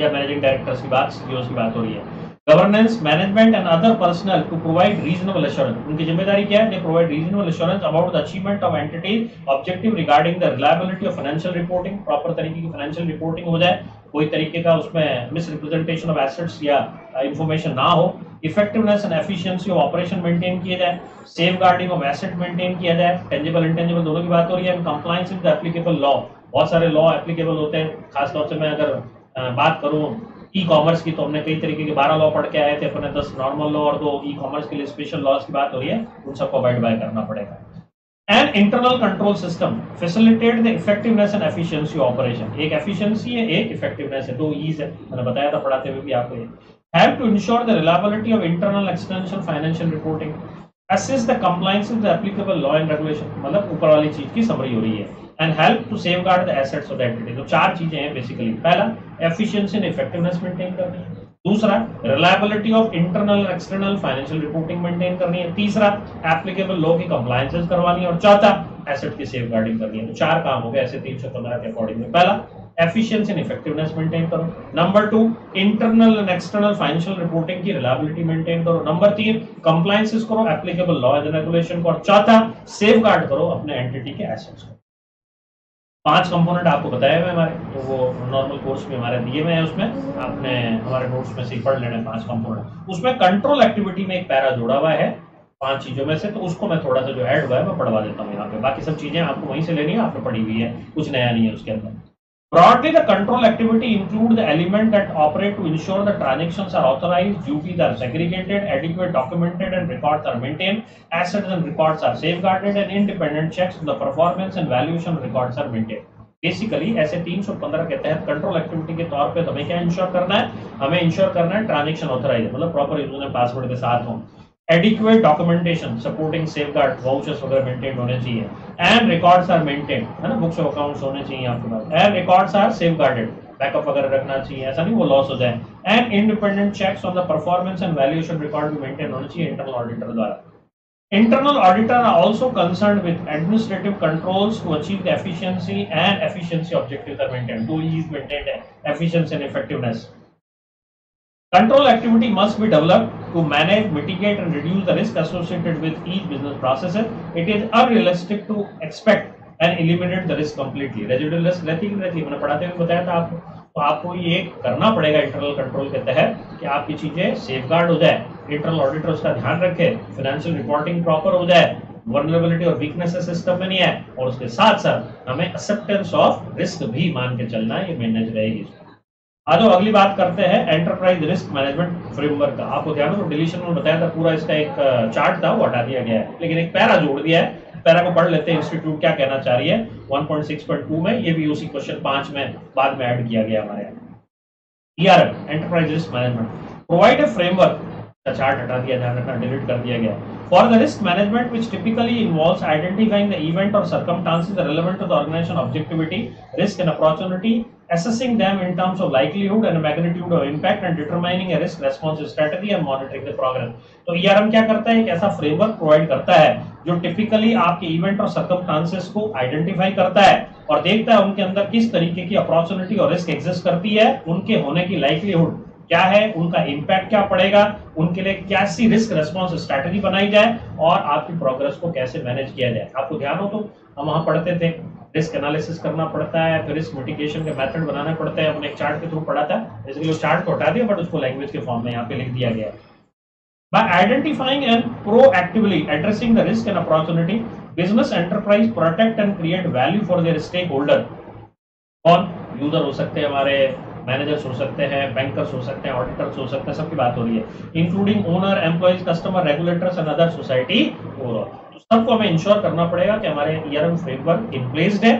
या मैनेजिंग डायरेक्टर्स की बात, सीईओ की बात हो रही है। Governance, management and other personal to provide reasonable assurance, उनकी जिम्मेदारी क्या है, they provide reasonable assurance about the achievement of entities objective regarding the reliability of financial reporting. Proper तरीके की फाइनेंशियल रिपोर्टिंग हो जाए, कोई तरीके का उसमें मिसरिप्रेजेंटेशन ऑफ एसेट्स या इंफॉर्मेशन ना हो। Effectiveness and efficiency of operation maintain किया जाए, सेफगार्डिंग ऑफ एसेट मेंटेन किया जाए, टेंजिबल इंटेंजिबल दोनों की बात हो रही है। And compliance with the applicable law, बहुत सारे लॉ एप्लीकेबल होते हैं, खासतौर से मैं अगर बात करूँ ई कॉमर्स की तो हमने कई तरीके के बारह लॉ पढ़ के आए थे, अपने दस नॉर्मल लॉ और दो ई कॉमर्स के लिए स्पेशल लॉज की बात हो रही है, उन सबको अवॉइड बाय करना पड़ेगा। And internal control system facilitate the effectiveness and efficiency operation, एक एफिशिएंसी है एक इफेक्टिवनेस है, दो ईज है, मैंने बताया था पढ़ाते हुए भी आपको। Have to ensure the reliability of internal external financial reporting. Assist the compliance with the applicable law and regulation, मतलब ऊपर वाली चीज की समरी हो रही है। And help to safeguard the assets of the entity. तो चार चीजें हैं बेसिकली, पहला एफिशिएंसी एंड इफेक्टिवनेस मेंटेन करनी है, दूसरा रिलायबिलिटी ऑफ इंटरनल और एक्सटर्नल फाइनेंशियल रिपोर्टिंग मेंटेन करनी है, तीसरा एप्लीकेबल लॉ की कंप्लायंसेस करवानी है और चौथा एसेट की सेफगार्डिंग करनी है। तो चार काम हो गए ऐसे तीन सौ पंद्रह के अकॉर्डिंग में, पहला एफिशिएंसी एंड इफेक्टिवनेस मेंटेन करो, number two internal and external financial reporting की रिलायबिलिटी मेंटेन करो, नंबर तीन कंप्लायंसेस करो एप्लीकेबल लॉ एंड रेगुलेशन को, और चौथा सेफगार्ड करो अपने एंटिटी के एसेट्स को। पांच कंपोनेंट आपको बताया हुए हमारे, तो वो नॉर्मल कोर्स में हमारे दिए हुए हैं, उसमें आपने हमारे नोट्स में से पढ़ लेने पांच कंपोनेंट। उसमें कंट्रोल एक्टिविटी में एक पैरा जोड़ा हुआ है पांच चीजों में से, तो उसको मैं थोड़ा सा जो ऐड हुआ है मैं पढ़वा देता हूँ यहाँ पे, बाकी सब चीजें आपको वहीं से लेनी है, आपने पढ़ी हुई है, कुछ नया नहीं है उसके अंदर। Broadly, the control activity include the element that operate to ensure the transactions are authorized, duties are segregated, adequate documented and records are maintained, assets and records are safeguarded, and independent checks on the performance and valuation records are maintained. Basically, ऐसे तीन सौ पंद्रह के तहत control activity के तौर पे हमें क्या इंश्योर करना है, हमें इंश्योर करना है ट्रांजेक्शन ऑथराइज, मतलब प्रॉपर यूजर नेम पासवर्ड के साथ हो, adequate documentation supporting safeguard vouchers वगैरह मेंटेन होने चाहिए, एंड रिकॉर्ड्स आर मेंटेन, है ना, बुक्स ऑफ अकाउंट्स होने चाहिए आपके पास, and records are safeguarded, backup वगैरह रखना चाहिए, ऐसा नहीं वो लॉस हो जाए। And independent checks on the performance and valuation record भी मेंटेन होने चाहिए इंटरनल ऑडिटर द्वारा। Internal auditor are also concern with administrative controls to achieve the efficiency and efficiency objectives are maintain, to is maintain है efficiency and effectiveness. Control activity must be developed to manage, mitigate, and reduce the risk associated with each business process. It is unrealistic to expect and eliminate the risk completely. Residual risk रहती है रहती है, मैंने पढ़ाते हुए बताया था आपको, तो आपको ये करना पड़ेगा इंटरनल कंट्रोल के तहत कि आपकी चीजें सेफगार्ड हो जाए, इंटरनल ऑडिटर उसका ध्यान रखे, फाइनेंशियल रिपोर्टिंग प्रॉपर हो जाए, वल्नरेबिलिटी और वीकनेस सिस्टम में नहीं है, और उसके साथ साथ हमें एक्सेप्टेंस ऑफ रिस्क भी मान के चलना, ये मैनेज रहेगी। आज अगली बात करते हैं एंटरप्राइज रिस्क मैनेजमेंट फ्रेमवर्क का। आपको ध्यान हो तो डिलीशन में बताया था, पूरा इसका एक चार्ट था वो हटा दिया गया है, लेकिन एक पैरा जोड़ दिया है, पैरा को पढ़ लेते हैं इंस्टीट्यूट क्या कहना चाह रही है one point six point two में, ये भी उसी क्वेश्चन पांच में बाद में ऐड किया गया हमारे यहाँ। E R M enterprise risk management provide a framework का चार्ट हटा दिया, ध्यान रखना डिलीट कर दिया गया। For the risk management, which typically involves identifying the event or circumstances relevant to the organization objectivity, risk and opportunity, assessing them in terms of likelihood and magnitude of impact, and determining a risk response strategy and monitoring the progress. तो ई R M क्या करता है, एक ऐसा framework provide करता है जो typically आपके इवेंट और सर्कमस्टांसेस को आइडेंटिफाई करता है और देखता है उनके अंदर किस तरीके की अपॉर्चुनिटी और रिस्क एग्जिस्ट करती है, उनके होने की लाइक्लीहुड क्या है, उनका इम्पैक्ट क्या पड़ेगा, उनके लिए कैसी रिस्क रेस्पॉन्स स्ट्रैटेजी बनाई जाए और आपकी प्रोग्रेस को कैसे मैनेज किया जाए। आपको ध्यान हो तो हम वहाँ पढ़ते थे, रिस्क एनालिसिस करना पड़ता है, फिर रिस्क मिटिगेशन के मेथड बनाना पड़ता है। हमने एक चार्ट के थ्रू पढ़ा था, इसलिए वो चार्ट को हटा दिया बट उसको लैंग्वेज के फॉर्म में यहाँ पे लिख दिया गया है। By identifying and proactively addressing the risk and opportunity, business enterprise protect and create value for their stakeholder. और यूजर हो सकते हैं, हमारे मैनेजर्स हो सकते हैं, बैंकर्स हो सकते हैं, ऑडिटर्स हो सकते हैं, सबकी बात हो रही है, including owner, employees, customer, regulators and other society overall. तो सबको हमें इंश्योर करना पड़ेगा कि हमारे ईआरएम फ्रेमवर्क इन प्लेस्ड है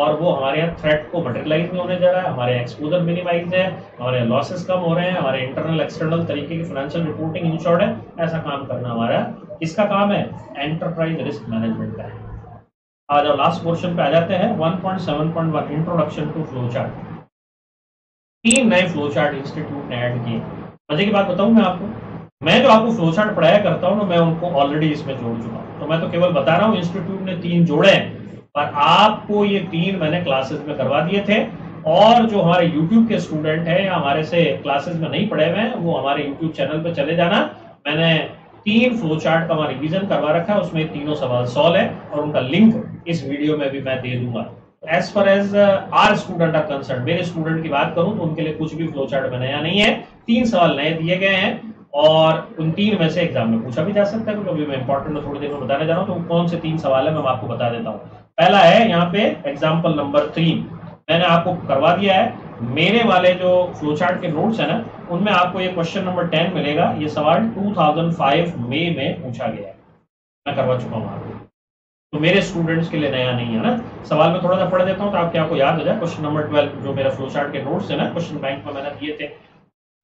और वो हमारे यहाँ थ्रेट को मटेरियलाइज नहीं होने जा रहा है, हमारे एक्सपोजर मिनिमाइज है, हमारे लॉसेस कम हो रहे हैं, हमारे इंटरनल एक्सटर्नल तरीके की फाइनेंशियल रिपोर्टिंग इन शॉर्ट है। ऐसा काम करना हमारा इसका काम है, एंटरप्राइज रिस्क मैनेजमेंट का है। आज और लास्ट पोर्शन पे आ जाते हैं, one point seven point one introduction to flow chart. तीन नए फ्लो चार्ट इंस्टीट्यूट ने ऐड किए। मजे की बात बताऊँ मैं आपको, मैं जो आपको फ्लो चार्ट पढ़ाया करता हूँ ना, मैं उनको ऑलरेडी इसमें जोड़ चुका हूँ, तो मैं तो केवल बता रहा हूँ इंस्टीट्यूट ने तीन जोड़े हैं, पर आपको ये तीन मैंने क्लासेस में करवा दिए थे। और जो हमारे YouTube के स्टूडेंट हैं या हमारे से क्लासेस में नहीं पढ़े हुए हैं, वो हमारे YouTube चैनल पे चले जाना, मैंने तीन फ्लो चार्ट का हमारा रिवीजन करवा रखा है, उसमें तीनों सवाल सॉल्व है और उनका लिंक इस वीडियो में भी मैं दे दूंगा। As far as our student are concern, मेरे स्टूडेंट की बात करूं तो उनके लिए कुछ भी फ्लो चार्ट में नया नहीं है, तीन सवाल नए दिए गए हैं और उन तीन में से एग्जाम में पूछा भी जा सकता है। तो अभी मैं इंपॉर्टेंट थोड़ी देर में बताने जा रहा हूँ, तो कौन से तीन सवाल है मैं आपको बता देता हूँ। पहला है यहाँ पे एग्जाम्पल नंबर थ्री, मैंने आपको करवा दिया है। मेरे वाले जो फ्लो चार्ट के नोट्स है ना, उनमें आपको ये क्वेश्चन नंबर टेन मिलेगा। ये सवाल दो हज़ार पाँच मई में पूछा गया है, मैं करवा चुका हूँ आपको, तो मेरे स्टूडेंट्स के लिए नया नहीं है ना। सवाल में थोड़ा सा पढ़ देता हूँ तो आपके आपको याद हो जाए। क्वेश्चन नंबर ट्वेल्व जो मेरा फ्लो चार्ट के नोट्स है ना, क्वेश्चन बैंक में मैंने दिए थे,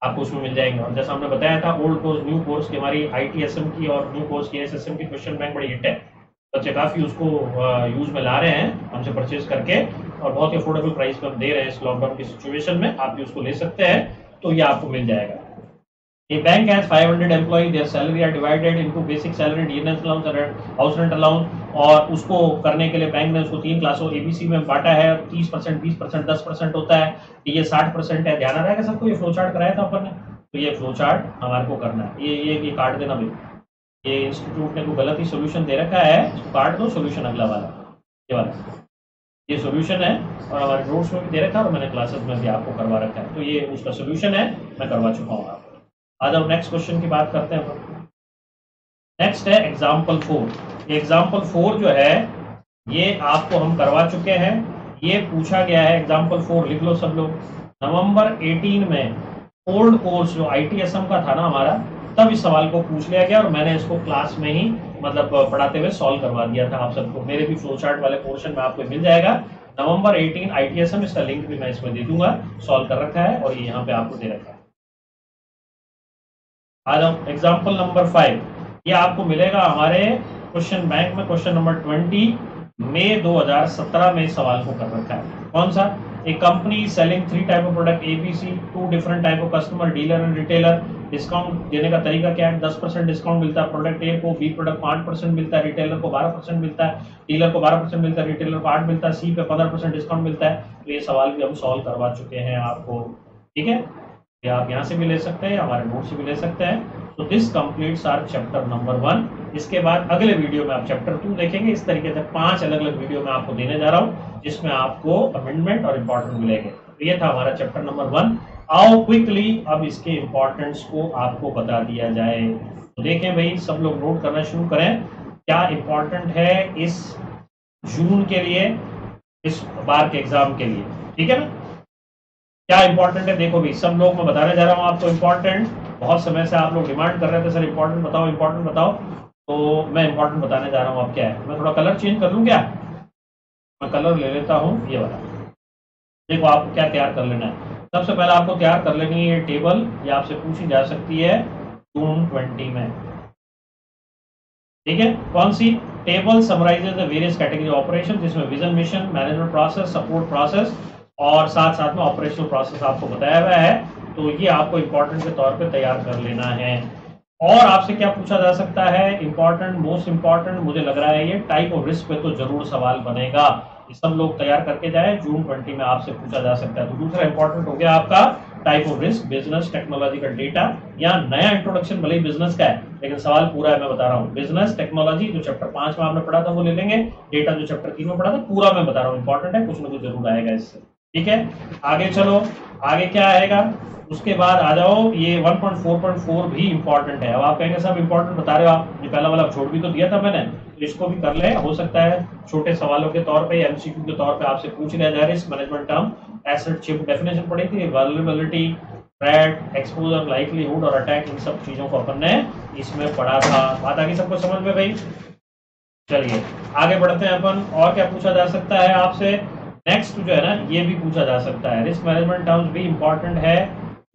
आपको उसमें मिल जाएंगे। और जैसा हमने बताया था, ओल्ड कोर्स न्यू कोर्स की हमारी आई टी एस एम की और न्यू कोर्स की एस एस एम की क्वेश्चन बैंक बड़ी हिट है, बच्चे काफी उसको यूज में ला रहे हैं हमसे परचेज करके, और बहुत ही अफोर्डेबल प्राइस पर दे रहे हैं इस लॉकडाउन की सिचुएशन में, आप भी उसको ले सकते हैं, तो ये आपको मिल जाएगा। A bank has five hundred employees, their salary are divided into basic salary, D N S allowance and house rent allowance। और उसको करने के लिए बैंक ने उसको तीन क्लासों एबीसी में बांटा है, तीस परसेंट, बीस परसेंट, दस परसेंट होता है, ये साठ परसेंट है। ध्यान रखेगा सबको, ये फ्लो चार्ट कराया था अपन ने, तो ये फ्लो चार्ट हमारे को करना है। ये ये ये काट देना भाई, ये इंस्टीट्यूट ने कोई गलत ही सोल्यूशन दे रखा है, काट दो सोल्यूशन, अगला वाला ये वाला ये सोल्यूशन है और हमारे नोट्स में भी दे रखा है और मैंने क्लासेस में भी आपको करवा रखा है, तो ये उसका सोल्यूशन है, मैं करवा चुका हूँ आपको। आज हम नेक्स्ट क्वेश्चन की बात करते हैं। नेक्स्ट है एग्जाम्पल फोर। एग्जाम्पल फोर जो है ये आपको हम करवा चुके हैं, ये पूछा गया है। एग्जाम्पल फोर लिख लो सब लोग, नवम्बर एटीन में ओल्ड कोर्स जो आई टी एस एम का था ना हमारा, तब इस सवाल को पूछ लिया गया और मैंने इसको क्लास में ही मतलब पढ़ाते हुए सॉल्व करवा दिया था आप सबको। मेरे भी फ्लो चार्ट वाले पोर्शन में आपको मिल जाएगा, नवंबर एटीन आईटीएसएम, इसका लिंक भी मैं इसमें दे दूंगा, सॉल्व कर रखा है और ये यहाँ पे आपको दे रखा है। आज हम एग्जाम्पल नंबर फाइव, ये आपको मिलेगा हमारे क्वेश्चन बैंक में, क्वेश्चन नंबर ट्वेंटी मई दो हजार सत्रह में सवाल को कर रखा है। कौन सा? A company selling three type of product A, B, C, two different type of customer, dealer and retailer। Discount देने का तरीका क्या है? दस परसेंट डिस्काउंट मिलता है प्रोडक्ट ए को, बी प्रोडक्ट पाँच परसेंट मिलता है, रिटेलर को बारह परसेंट मिलता है, डीलर को बारह परसेंट मिलता है, रिटेलर को आठ मिलता है, सी पे पंद्रह परसेंट डिस्काउंट मिलता है। तो ये सवाल भी हम सॉल्व करवा चुके हैं आपको, ठीक है? ये आप यहाँ से भी ले सकते हैं, हमारे नोट से भी ले सकते हैं। तो this completes our chapter number one. इसके बाद अगले वीडियो में आप चैप्टर टू देखेंगे। इस तरीके से पांच अलग अलग वीडियो में आपको देने जा रहा हूँ, जिसमें आपको अमेंडमेंट और इम्पोर्टेंट मिलेंगे। तो ये था हमारा चैप्टर नंबर वन। आओ क्विकली अब इसके इम्पोर्टेंस को आपको बता दिया जाए। तो देखें भाई, सब लोग नोट करना शुरू करें, क्या इम्पोर्टेंट है इस जून के लिए, इस बार के एग्जाम के लिए, ठीक है ना? क्या इंपॉर्टेंट है? देखो भाई सब लोग, मैं बताने जा रहा हूँ आपको इम्पोर्टेंट। बहुत समय से आप लोग डिमांड कर रहे थे, सर इम्पोर्टेंट बताओ, इम्पोर्टेंट बताओ, तो मैं इम्पोर्टेंट बताने जा रहा हूँ। आप क्या है, मैं थोड़ा कलर चेंज कर लूँ क्या? मैं कलर ले लेता हूँ, ये वाला। देखो आपको क्या तैयार कर लेना है, सबसे पहले आपको तैयार कर लेनी है ये टेबल। ये आपसे पूछी जा सकती है जून ट्वेंटी में, ठीक है? कौन सी table? Summarises the various category operation, जिसमें vision, mission, management process, support process और साथ साथ में ऑपरेशनल प्रोसेस आपको बताया हुआ है। तो ये आपको इम्पोर्टेंट के तौर पर तैयार कर लेना है। और आपसे क्या पूछा जा सकता है? इम्पोर्टेंट, मोस्ट इम्पोर्टेंट, मुझे लग रहा है ये टाइप ऑफ रिस्क पे तो जरूर सवाल बनेगा, ये सब लोग तैयार करके जाए। जून ट्वेंटी में आपसे पूछा जा सकता है। तो दूसरा इम्पोर्टेंट हो गया आपका type of risk, business, technological data, या नया इंट्रोडक्शन भले ही बिजनेस का है, लेकिन सवाल पूरा है, मैं बता रहा हूँ। बिजनेस टेक्नोलॉजी जो चैप्टर पांच में आपने पढ़ा था वो ले लेंगे, डेटा जो चैप्टर तीन में पढ़ा था पूरा मैं बता रहा हूँ, इंपॉर्टेंट है, कुछ ना कुछ जरूर आएगा इससे। ठीक है, आगे चलो, आगे क्या आएगा उसके बाद आ जाओ, ये one point four point four भी इंपॉर्टेंट है। अब आप कहेंगे सब इंपॉर्टेंट बता रहे हो आप, ये पहला वाला छोड़ भी तो दिया था मैंने, तो इसको भी कर ले, हो सकता है छोटे सवालों के तौर पे, एमसीक्यू के तौर पे आपसे पूछ लिया जा रहा है। इस management term asset chip definition पड़ी थी, वल्नरेबिलिटी, थ्रेट, एक्सपोजर, लाइवलीहुड और अटैक, इन सब चीजों को अपन ने इसमें पढ़ा था। बात आगे सबको समझ में भाई, चलिए आगे बढ़ते हैं अपन। और क्या पूछा जा सकता है आपसे नेक्स्ट जो है ना, ये भी पूछा जा सकता है। रिस्क मैनेजमेंट टर्म्स भी इंपॉर्टेंट है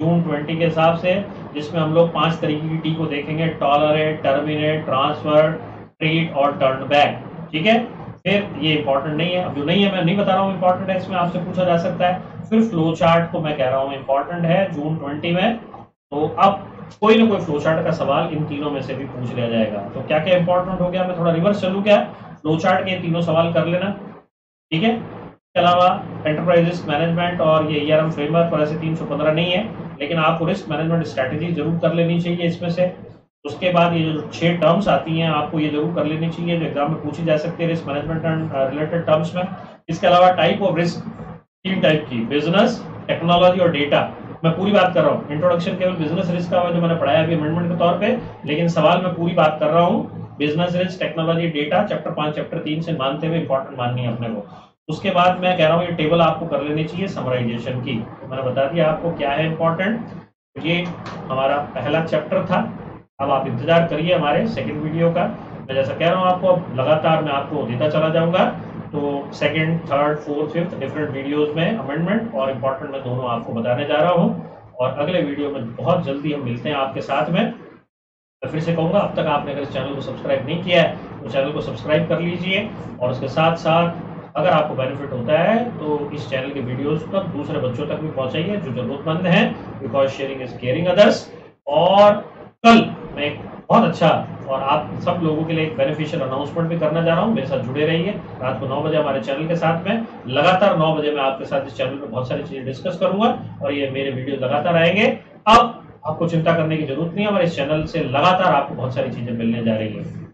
जून ट्वेंटी के हिसाब से, जिसमें हम लोग पांच तरीके की टी को देखेंगे, टॉलरेट, टर्मिनेट, ट्रांसफर, ट्रीट और टर्न बैक। ठीक है, फिर ये इंपॉर्टेंट नहीं है, अब जो नहीं है मैं नहीं बता रहा हूँ, इंपॉर्टेंट है, इसमें आपसे पूछा जा सकता है। फिर फ्लो चार्ट को मैं कह रहा हूँ इंपॉर्टेंट है जून ट्वेंटी में, तो अब कोई ना कोई फ्लो चार्ट का सवाल इन तीनों में से भी पूछ लिया जाएगा। तो क्या क्या इंपॉर्टेंट हो गया, मैं थोड़ा रिवर्स चलूँ क्या, फ्लो चार्ट के तीनों सवाल कर लेना, ठीक है। इसके अलावा एंटरप्राइज रिस्क मैनेजमेंट और ये ईआरएम फ्रेमवर्क वैसे तीन सौ पंद्रह नहीं है, लेकिन आपको रिस्क मैनेजमेंट स्ट्रैटेजी जरूर कर लेनी चाहिए इसमें से। उसके बाद ये जो छह टर्म्स आती हैं आपको ये जरूर कर लेनी चाहिए जो एग्जाम में पूछी जा सकती है रिस्क मैनेजमेंट रिलेटेड टर्म्स में। इसके अलावा टाइप ऑफ रिस्क तीन टाइप की, बिजनेस, टेक्नोलॉजी और डेटा। मैं पूरी बात कर रहा हूँ, इंट्रोडक्शन केवल बिजनेस रिस्क का जो मैंने पढ़ाया अभी अमेंडमेंट के तौर पर, लेकिन सवाल मैं पूरी बात कर रहा हूँ business risk, technology, data, chapter पाँच चैप्टर तीन से मानते हुए इंपॉर्टेंट माननी है अपने को। उसके बाद मैं कह रहा हूँ ये टेबल आपको कर लेनी चाहिए समराइजेशन की, मैंने बता दिया आपको क्या है इंपॉर्टेंट। ये हमारा पहला चैप्टर था, अब आप इंतजार करिए हमारे सेकंड वीडियो का। मैं जैसा कह रहा हूँ आपको, अब लगातार मैं आपको देता चला जाऊँगा, तो second, third, fourth, fifth different videos में अमेंडमेंट और इम्पोर्टेंट में दोनों आपको बताने जा रहा हूँ। और अगले वीडियो में बहुत जल्दी हम मिलते हैं आपके साथ में। मैं फिर से कहूँगा, अब तक आपने अगर इस चैनल को सब्सक्राइब नहीं किया है तो चैनल को सब्सक्राइब कर लीजिए, और उसके साथ साथ अगर आपको बेनिफिट होता है तो इस चैनल के वीडियोस को दूसरे बच्चों तक भी पहुंचाइए जो जरूरतमंद हैं, because sharing is caring others. और कल मैं एक बहुत अच्छा और आप सब लोगों के लिए एक बेनिफिशियल अनाउंसमेंट भी करना जा रहा हूं, मेरे साथ जुड़े रहिए। रात को नौ बजे हमारे चैनल के साथ में, लगातार नौ बजे मैं आपके साथ इस चैनल पर बहुत सारी चीजें डिस्कस करूंगा और ये मेरे वीडियो लगातार आएंगे। अब आपको चिंता करने की जरूरत नहीं है, हमारे इस चैनल से लगातार आपको बहुत सारी चीजें मिलने जा रही है।